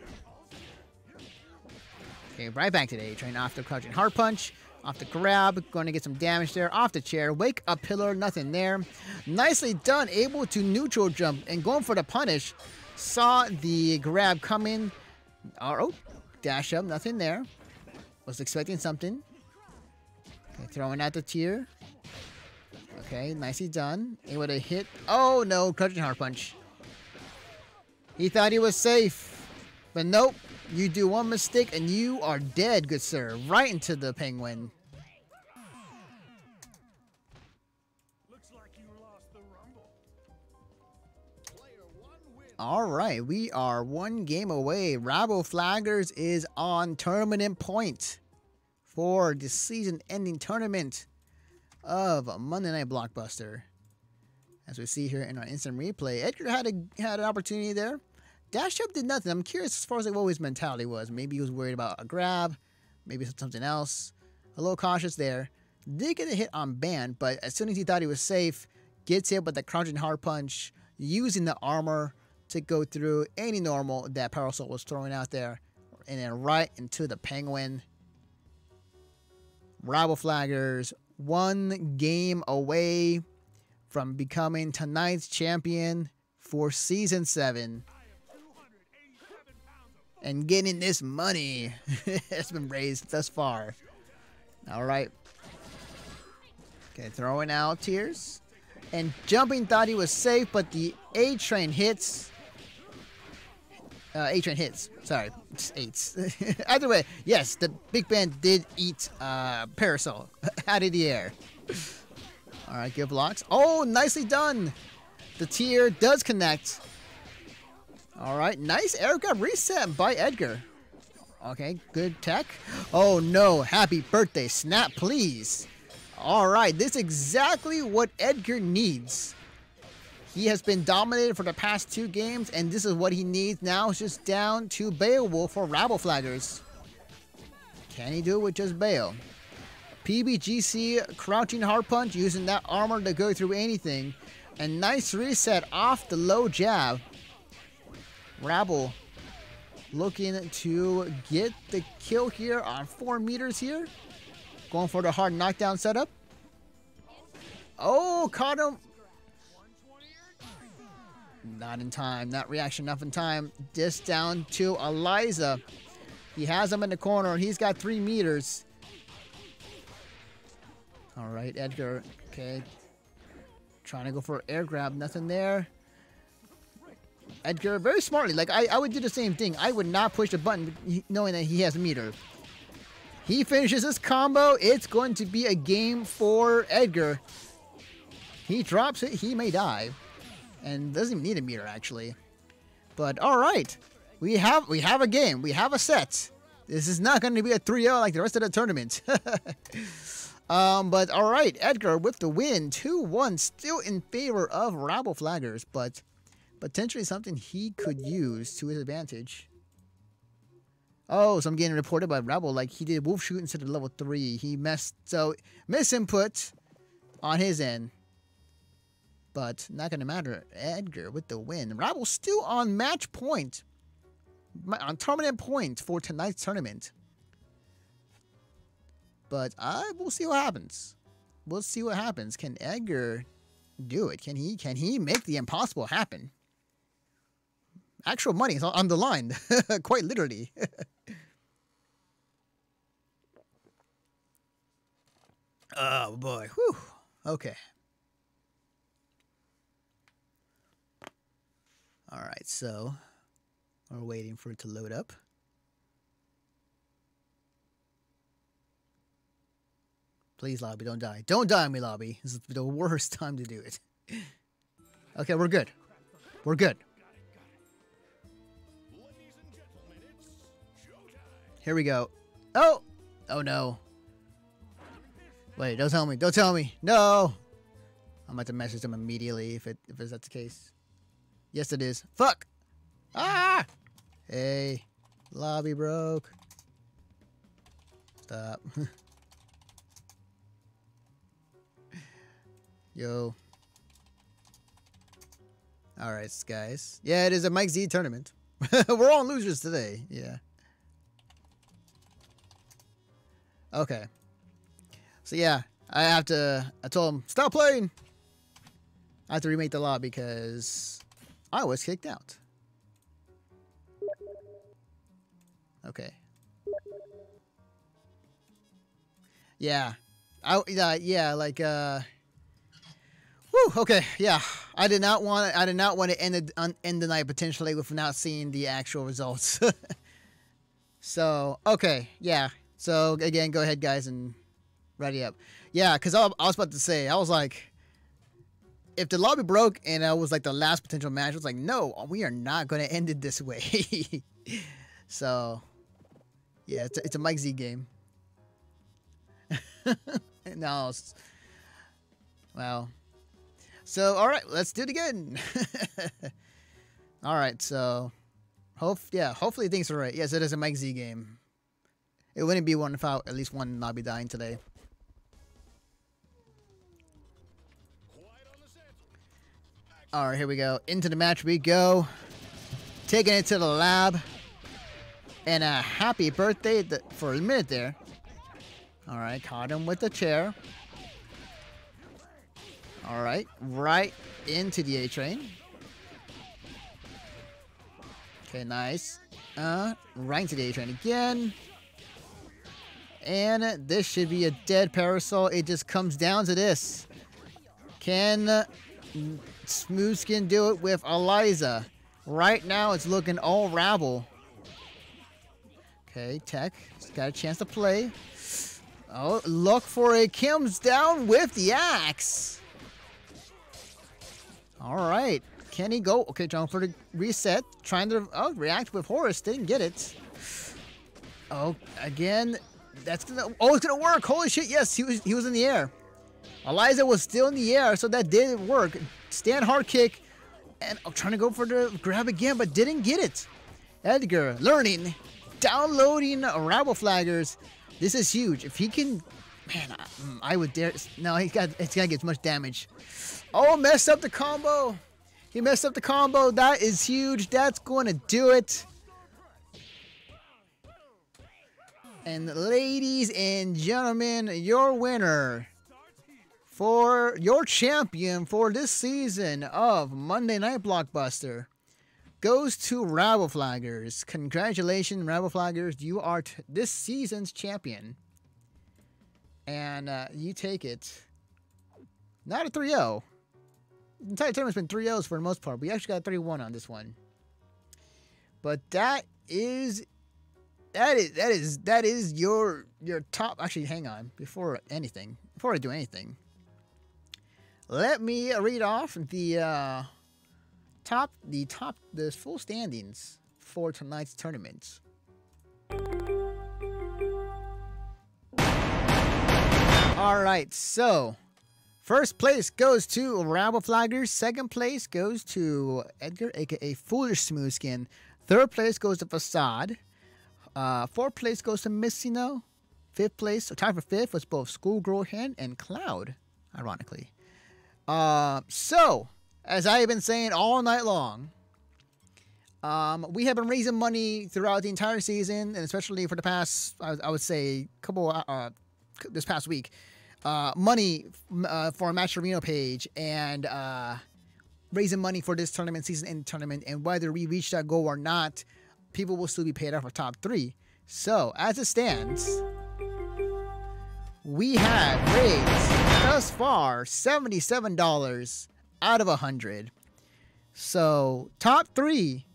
Okay, right back to the A-Train. Off the crouching hard punch. Off the grab. Going to get some damage there. Off the chair. Wake up pillar. Nothing there. Nicely done. Able to neutral jump and going for the punish. Saw the grab coming. Oh, dash up, nothing there. Was expecting something. Okay, throwing out the tier. Okay, nicely done. It would have hit. Oh no, crouching hard punch. He thought he was safe, but nope. You do one mistake and you are dead, good sir. Right into the penguin. Alright, we are one game away. Rabbleflaggers is on tournament point for the season-ending tournament of Monday Night Blockbuster. As we see here in our instant replay, Edgar had an opportunity there. Dash up did nothing. I'm curious as far as like what his mentality was. Maybe he was worried about a grab, maybe something else. A little cautious there. Did get a hit on Band, but as soon as he thought he was safe, gets hit with the crouching hard punch, using the armor to go through any normal that Parasol was throwing out there. And then right into the penguin. Rabbleflaggers, one game away from becoming tonight's champion for Season 7. And getting this money that's been raised thus far. Alright. Okay, throwing out tears. And jumping thought he was safe, but the A-Train hits. A-Train hits. Sorry. Eights. Either way, yes, the Big Band did eat Parasol out of the air. Alright, good blocks. Oh, nicely done. The tier does connect. Alright, nice air grab reset by Edgar. Okay, good tech. Oh no, happy birthday, snap, please. Alright, this is exactly what Edgar needs. He has been dominated for the past two games, and this is what he needs now. It's just down to Beowulf for Rabbleflaggers. Can he do it with just Bayo? PBGC, crouching hard punch, using that armor to go through anything. And nice reset off the low jab. Rabble looking to get the kill here on 4 meters here. Going for the hard knockdown setup. Oh, caught him. Not in time. Not reaction enough in time. This down to Eliza. He has him in the corner. He's got 3 meters. All right, Edgar. Okay. Trying to go for an air grab. Nothing there. Edgar, very smartly. Like, I would do the same thing. I would not push the button knowing that he has a meter. He finishes this combo. It's going to be a game for Edgar. He drops it. He may die. And doesn't even need a meter, actually. But, all right. We have a game. We have a set. This is not going to be a 3-0 like the rest of the tournament. But, all right. Edgar with the win. 2-1. Still in favor of Rabbleflaggers. But potentially something he could use to his advantage. Oh, so I'm getting reported by Rabble. Like, he did wolf shoot instead of level 3. He messed. So, misinput on his end. But not going to matter. Edgar with the win. Rabble still on match point. On tournament point for tonight's tournament. But we'll see what happens. We'll see what happens. Can Edgar do it? Can he make the impossible happen? Actual money is on the line. Quite literally. Oh, boy. Whew. Okay. Alright, so we're waiting for it to load up. Please, lobby, don't die. Don't die on me, lobby. This is the worst time to do it. Okay, we're good. We're good. Here we go. Oh! Oh, no. Wait, don't tell me. Don't tell me. No! I'm about to message them immediately if that's the case. Yes, it is. Fuck! Ah! Hey. Lobby broke. Stop. Yo. Alright, guys. Yeah, it is a Mike Z tournament. We're all losers today. Yeah. Okay. So, yeah. I told him, stop playing! I have to remake the law because I was kicked out. Okay. Yeah. Whew, okay, yeah. I did not want to end the night potentially without seeing the actual results. So, okay, yeah. So again, go ahead guys and ready up. Yeah, cuz I was about to say, I was like, if the lobby broke and I was like the last potential match, I was like, no, we are not going to end it this way. So, yeah, it's a Mike Z game. No. Wow. So, all right, let's do it again. All right, so hopefully things are right. Yes, it is a Mike Z game. It wouldn't be one without at least one lobby dying today. All right, here we go. Into the match we go. Taking it to the lab. And a happy birthday for a minute there. All right, caught him with the chair. All right, right into the A-Train. Okay, nice. Right into the A-Train again. And this should be a dead Parasol. It just comes down to this. Can Smoothskin do it with Eliza? Right now, it's looking all Rabble. Okay, Tech. He's got a chance to play. Oh, look for it. Kim's down with the axe. All right. Can he go? Okay, John for the reset. Trying to react with Horus. Didn't get it. Oh, again. That's gonna. Oh, it's gonna work. Holy shit! Yes, he was in the air. Eliza was still in the air, so that did work. Stand hard kick, and I'm trying to go for the grab again, but didn't get it. Edgar learning, downloading Rabbleflaggers. This is huge. If he can, man, I would dare. No, he's got to get as much damage. Oh, messed up the combo. He messed up the combo. That is huge. That's going to do it. And ladies and gentlemen, your winner for your champion for this season of Monday Night Blockbuster goes to Rabbleflaggers. Congratulations, Rabbleflaggers. You are this season's champion. And you take it. Not a 3-0. The entire tournament's been 3-0s for the most part. We actually got 3-1 on this one. But that is your top. Actually, hang on. Before I do anything, let me read off the full standings for tonight's tournament. All right, so first place goes to Rabbleflaggers. Second place goes to Edgar, aka Foolish Smoothskin. Third place goes to Facade. Fourth place goes to Missingno. Fifth place, so tied for fifth, was both Schoolgirl Hen and Cloud, ironically. So, as I have been saying all night long, we have been raising money throughout the entire season, and especially for the past, I would say, this past week, money for our Match Arena page, and raising money for this tournament, season-end tournament, and whether we reach that goal or not, people will still be paid out for top three. So, as it stands, we have raised thus far $77 out of 100. So, top three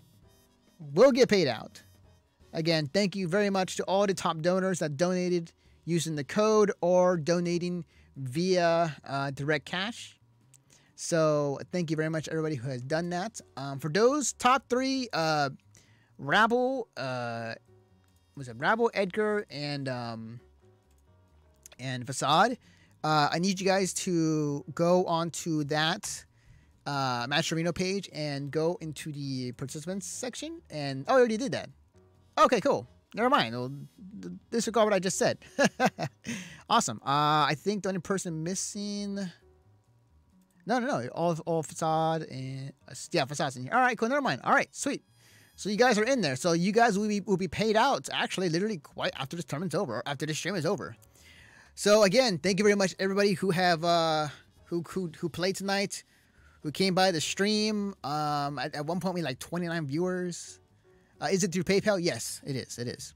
will get paid out. Again, thank you very much to all the top donors that donated using the code or donating via direct cash. So, thank you very much everybody who has done that. For those top three, Rabble, was it Rabble, Edgar, and Facade? I need you guys to go onto that Matcherino page and go into the participants section. And oh, I already did that. Okay, cool. Never mind. Well, disregard what I just said. Awesome. I think the only person missing. No. All Facade and yeah, Facade's in here. All right, cool. Never mind. All right, sweet. So you guys are in there. So you guys will be paid out actually literally quite after this tournament's over, or after this stream is over. So again, thank you very much everybody who have who played tonight, who came by the stream. At one point we had like 29 viewers. Is it through PayPal? Yes, it is. It is.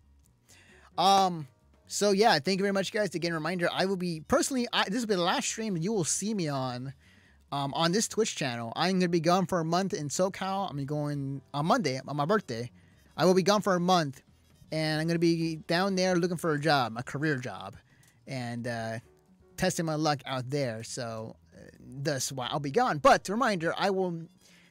So yeah, thank you very much, guys. Again, reminder, I will be personally, this will be the last stream you will see me on this Twitch channel. I'm going to be gone for a month in SoCal. I'm going on Monday, on my birthday. I will be gone for a month, and I'm going to be down there looking for a job, a career job, and testing my luck out there. So that's why I'll be gone. But reminder, I will...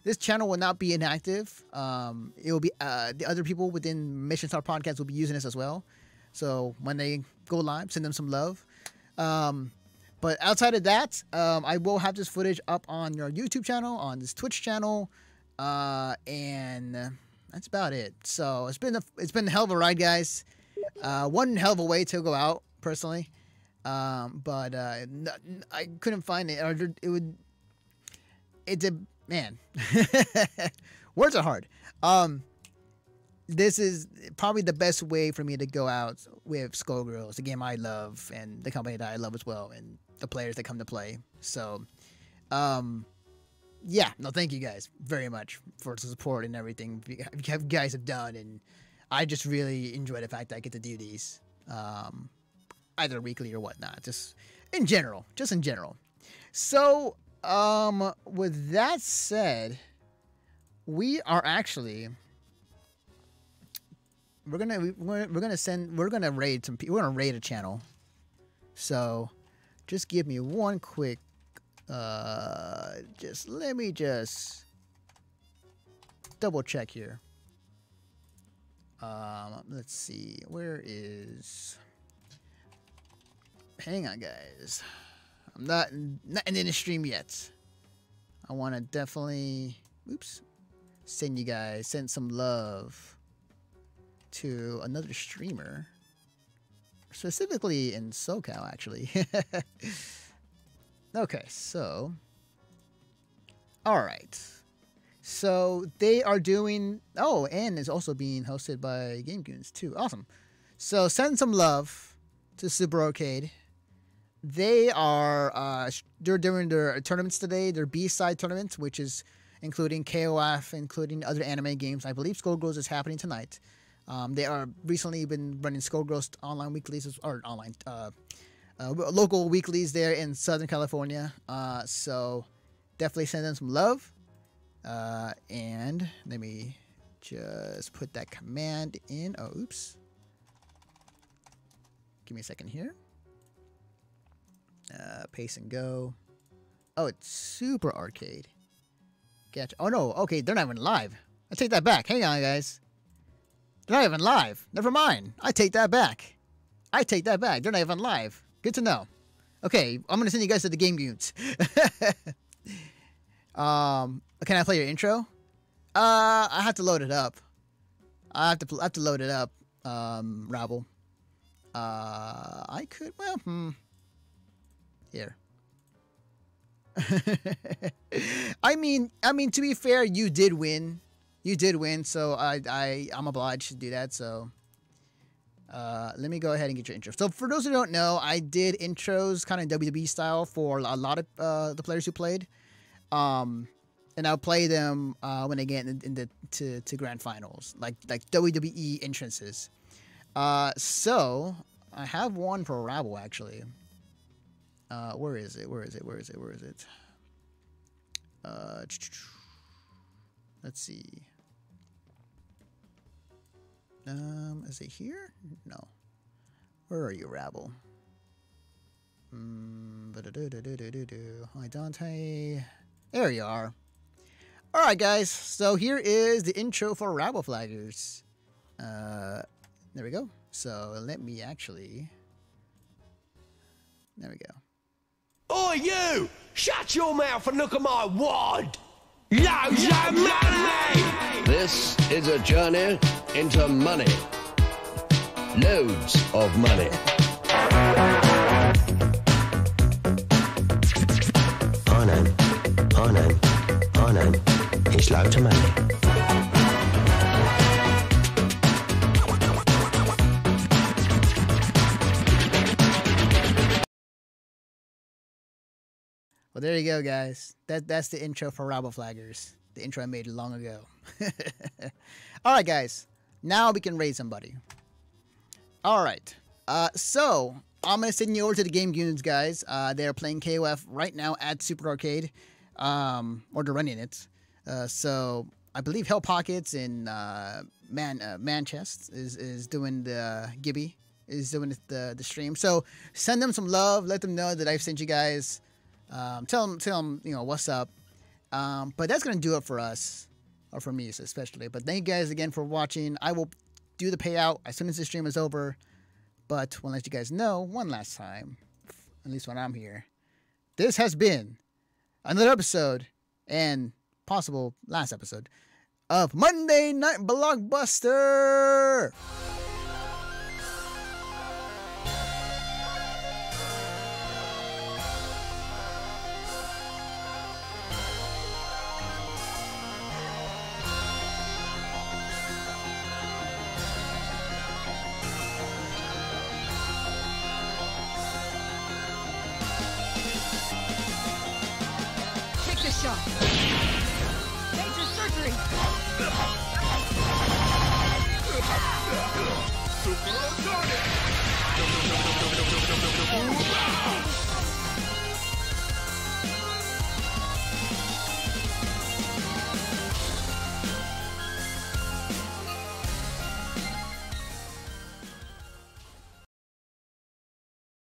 This channel will not be inactive. It will be the other people within Mission Star Podcast will be using this as well. So when they go live, send them some love. But outside of that, I will have this footage up on your YouTube channel, on this Twitch channel, and that's about it. So it's been a hell of a ride, guys. One hell of a way to go out, personally. But I couldn't find it. Or it would. It's a man. Words are hard. This is probably the best way for me to go out with Skullgirls, the game I love and the company that I love as well, and the players that come to play. So, yeah, no, thank you guys very much for the support and everything you guys have done. And I just really enjoy the fact that I get to do these, either weekly or whatnot, just in general. So, with that said, we are actually we're gonna raid a channel. So just give me one quick let me just double check here. Let's see, where is, hang on guys, I'm not in the stream yet. I want to definitely, oops, send some love to another streamer, specifically in SoCal, actually. Okay, so, all right, so they are doing. Oh, and it's also being hosted by Game Goons too. Awesome. So send some love to Super Arcade. They are they're doing their tournaments today, their B-side tournaments, which is including KOF, including other anime games. I believe Skullgirls is happening tonight. They are recently been running Skullgirls online weeklies, or online local weeklies there in Southern California. So definitely send them some love. And let me just put that command in. Oh, oops. Give me a second here. Pace and go. Oh, it's Super Arcade. Gotcha. Oh, no. Okay, they're not even live. I take that back. Hang on, guys. They're not even live. Never mind. I take that back. I take that back. They're not even live. Good to know. Okay, I'm going to send you guys to the Game Goons. Can I play your intro? I have to load it up. I have to load it up, Rabble. I could... Well, Here. I mean, to be fair, you did win, so I'm obliged to do that. So let me go ahead and get your intro. So for those who don't know, I did intros kind of WWE style for a lot of the players who played, and I'll play them when they get into grand finals, like WWE entrances. So I have one for Rabble actually. Where is it? Let's see. Is it here? No. Where are you, Rabble? Hi, Dante. There you are. All right, guys. So here is the intro for Rabbleflaggers. There we go. So let me actually. There we go. Oi, you! Shut your mouth and look at my wad! Loads of money! This is a journey into money. Loads of money. I know. It's loads of money. Well, there you go, guys. That's the intro for Rabbleflaggers. The intro I made long ago. All right, guys. Now we can raid somebody. Alright. So, I'm going to send you over to the Game Goons, guys. They are playing KOF right now at Super Arcade. Or they're running it. So, I believe Hell Pockets and Manchest is doing the Gibby. Is doing the stream. So, send them some love. Let them know that I've sent you guys. Tell them, you know, what's up. But that's going to do it for us. Or for me, especially. But thank you guys again for watching. I will do the payout as soon as the stream is over. But want to let you guys know one last time, at least when I'm here, this has been another episode, and possible last episode, of Monday Night Blockbuster! Super Arcade!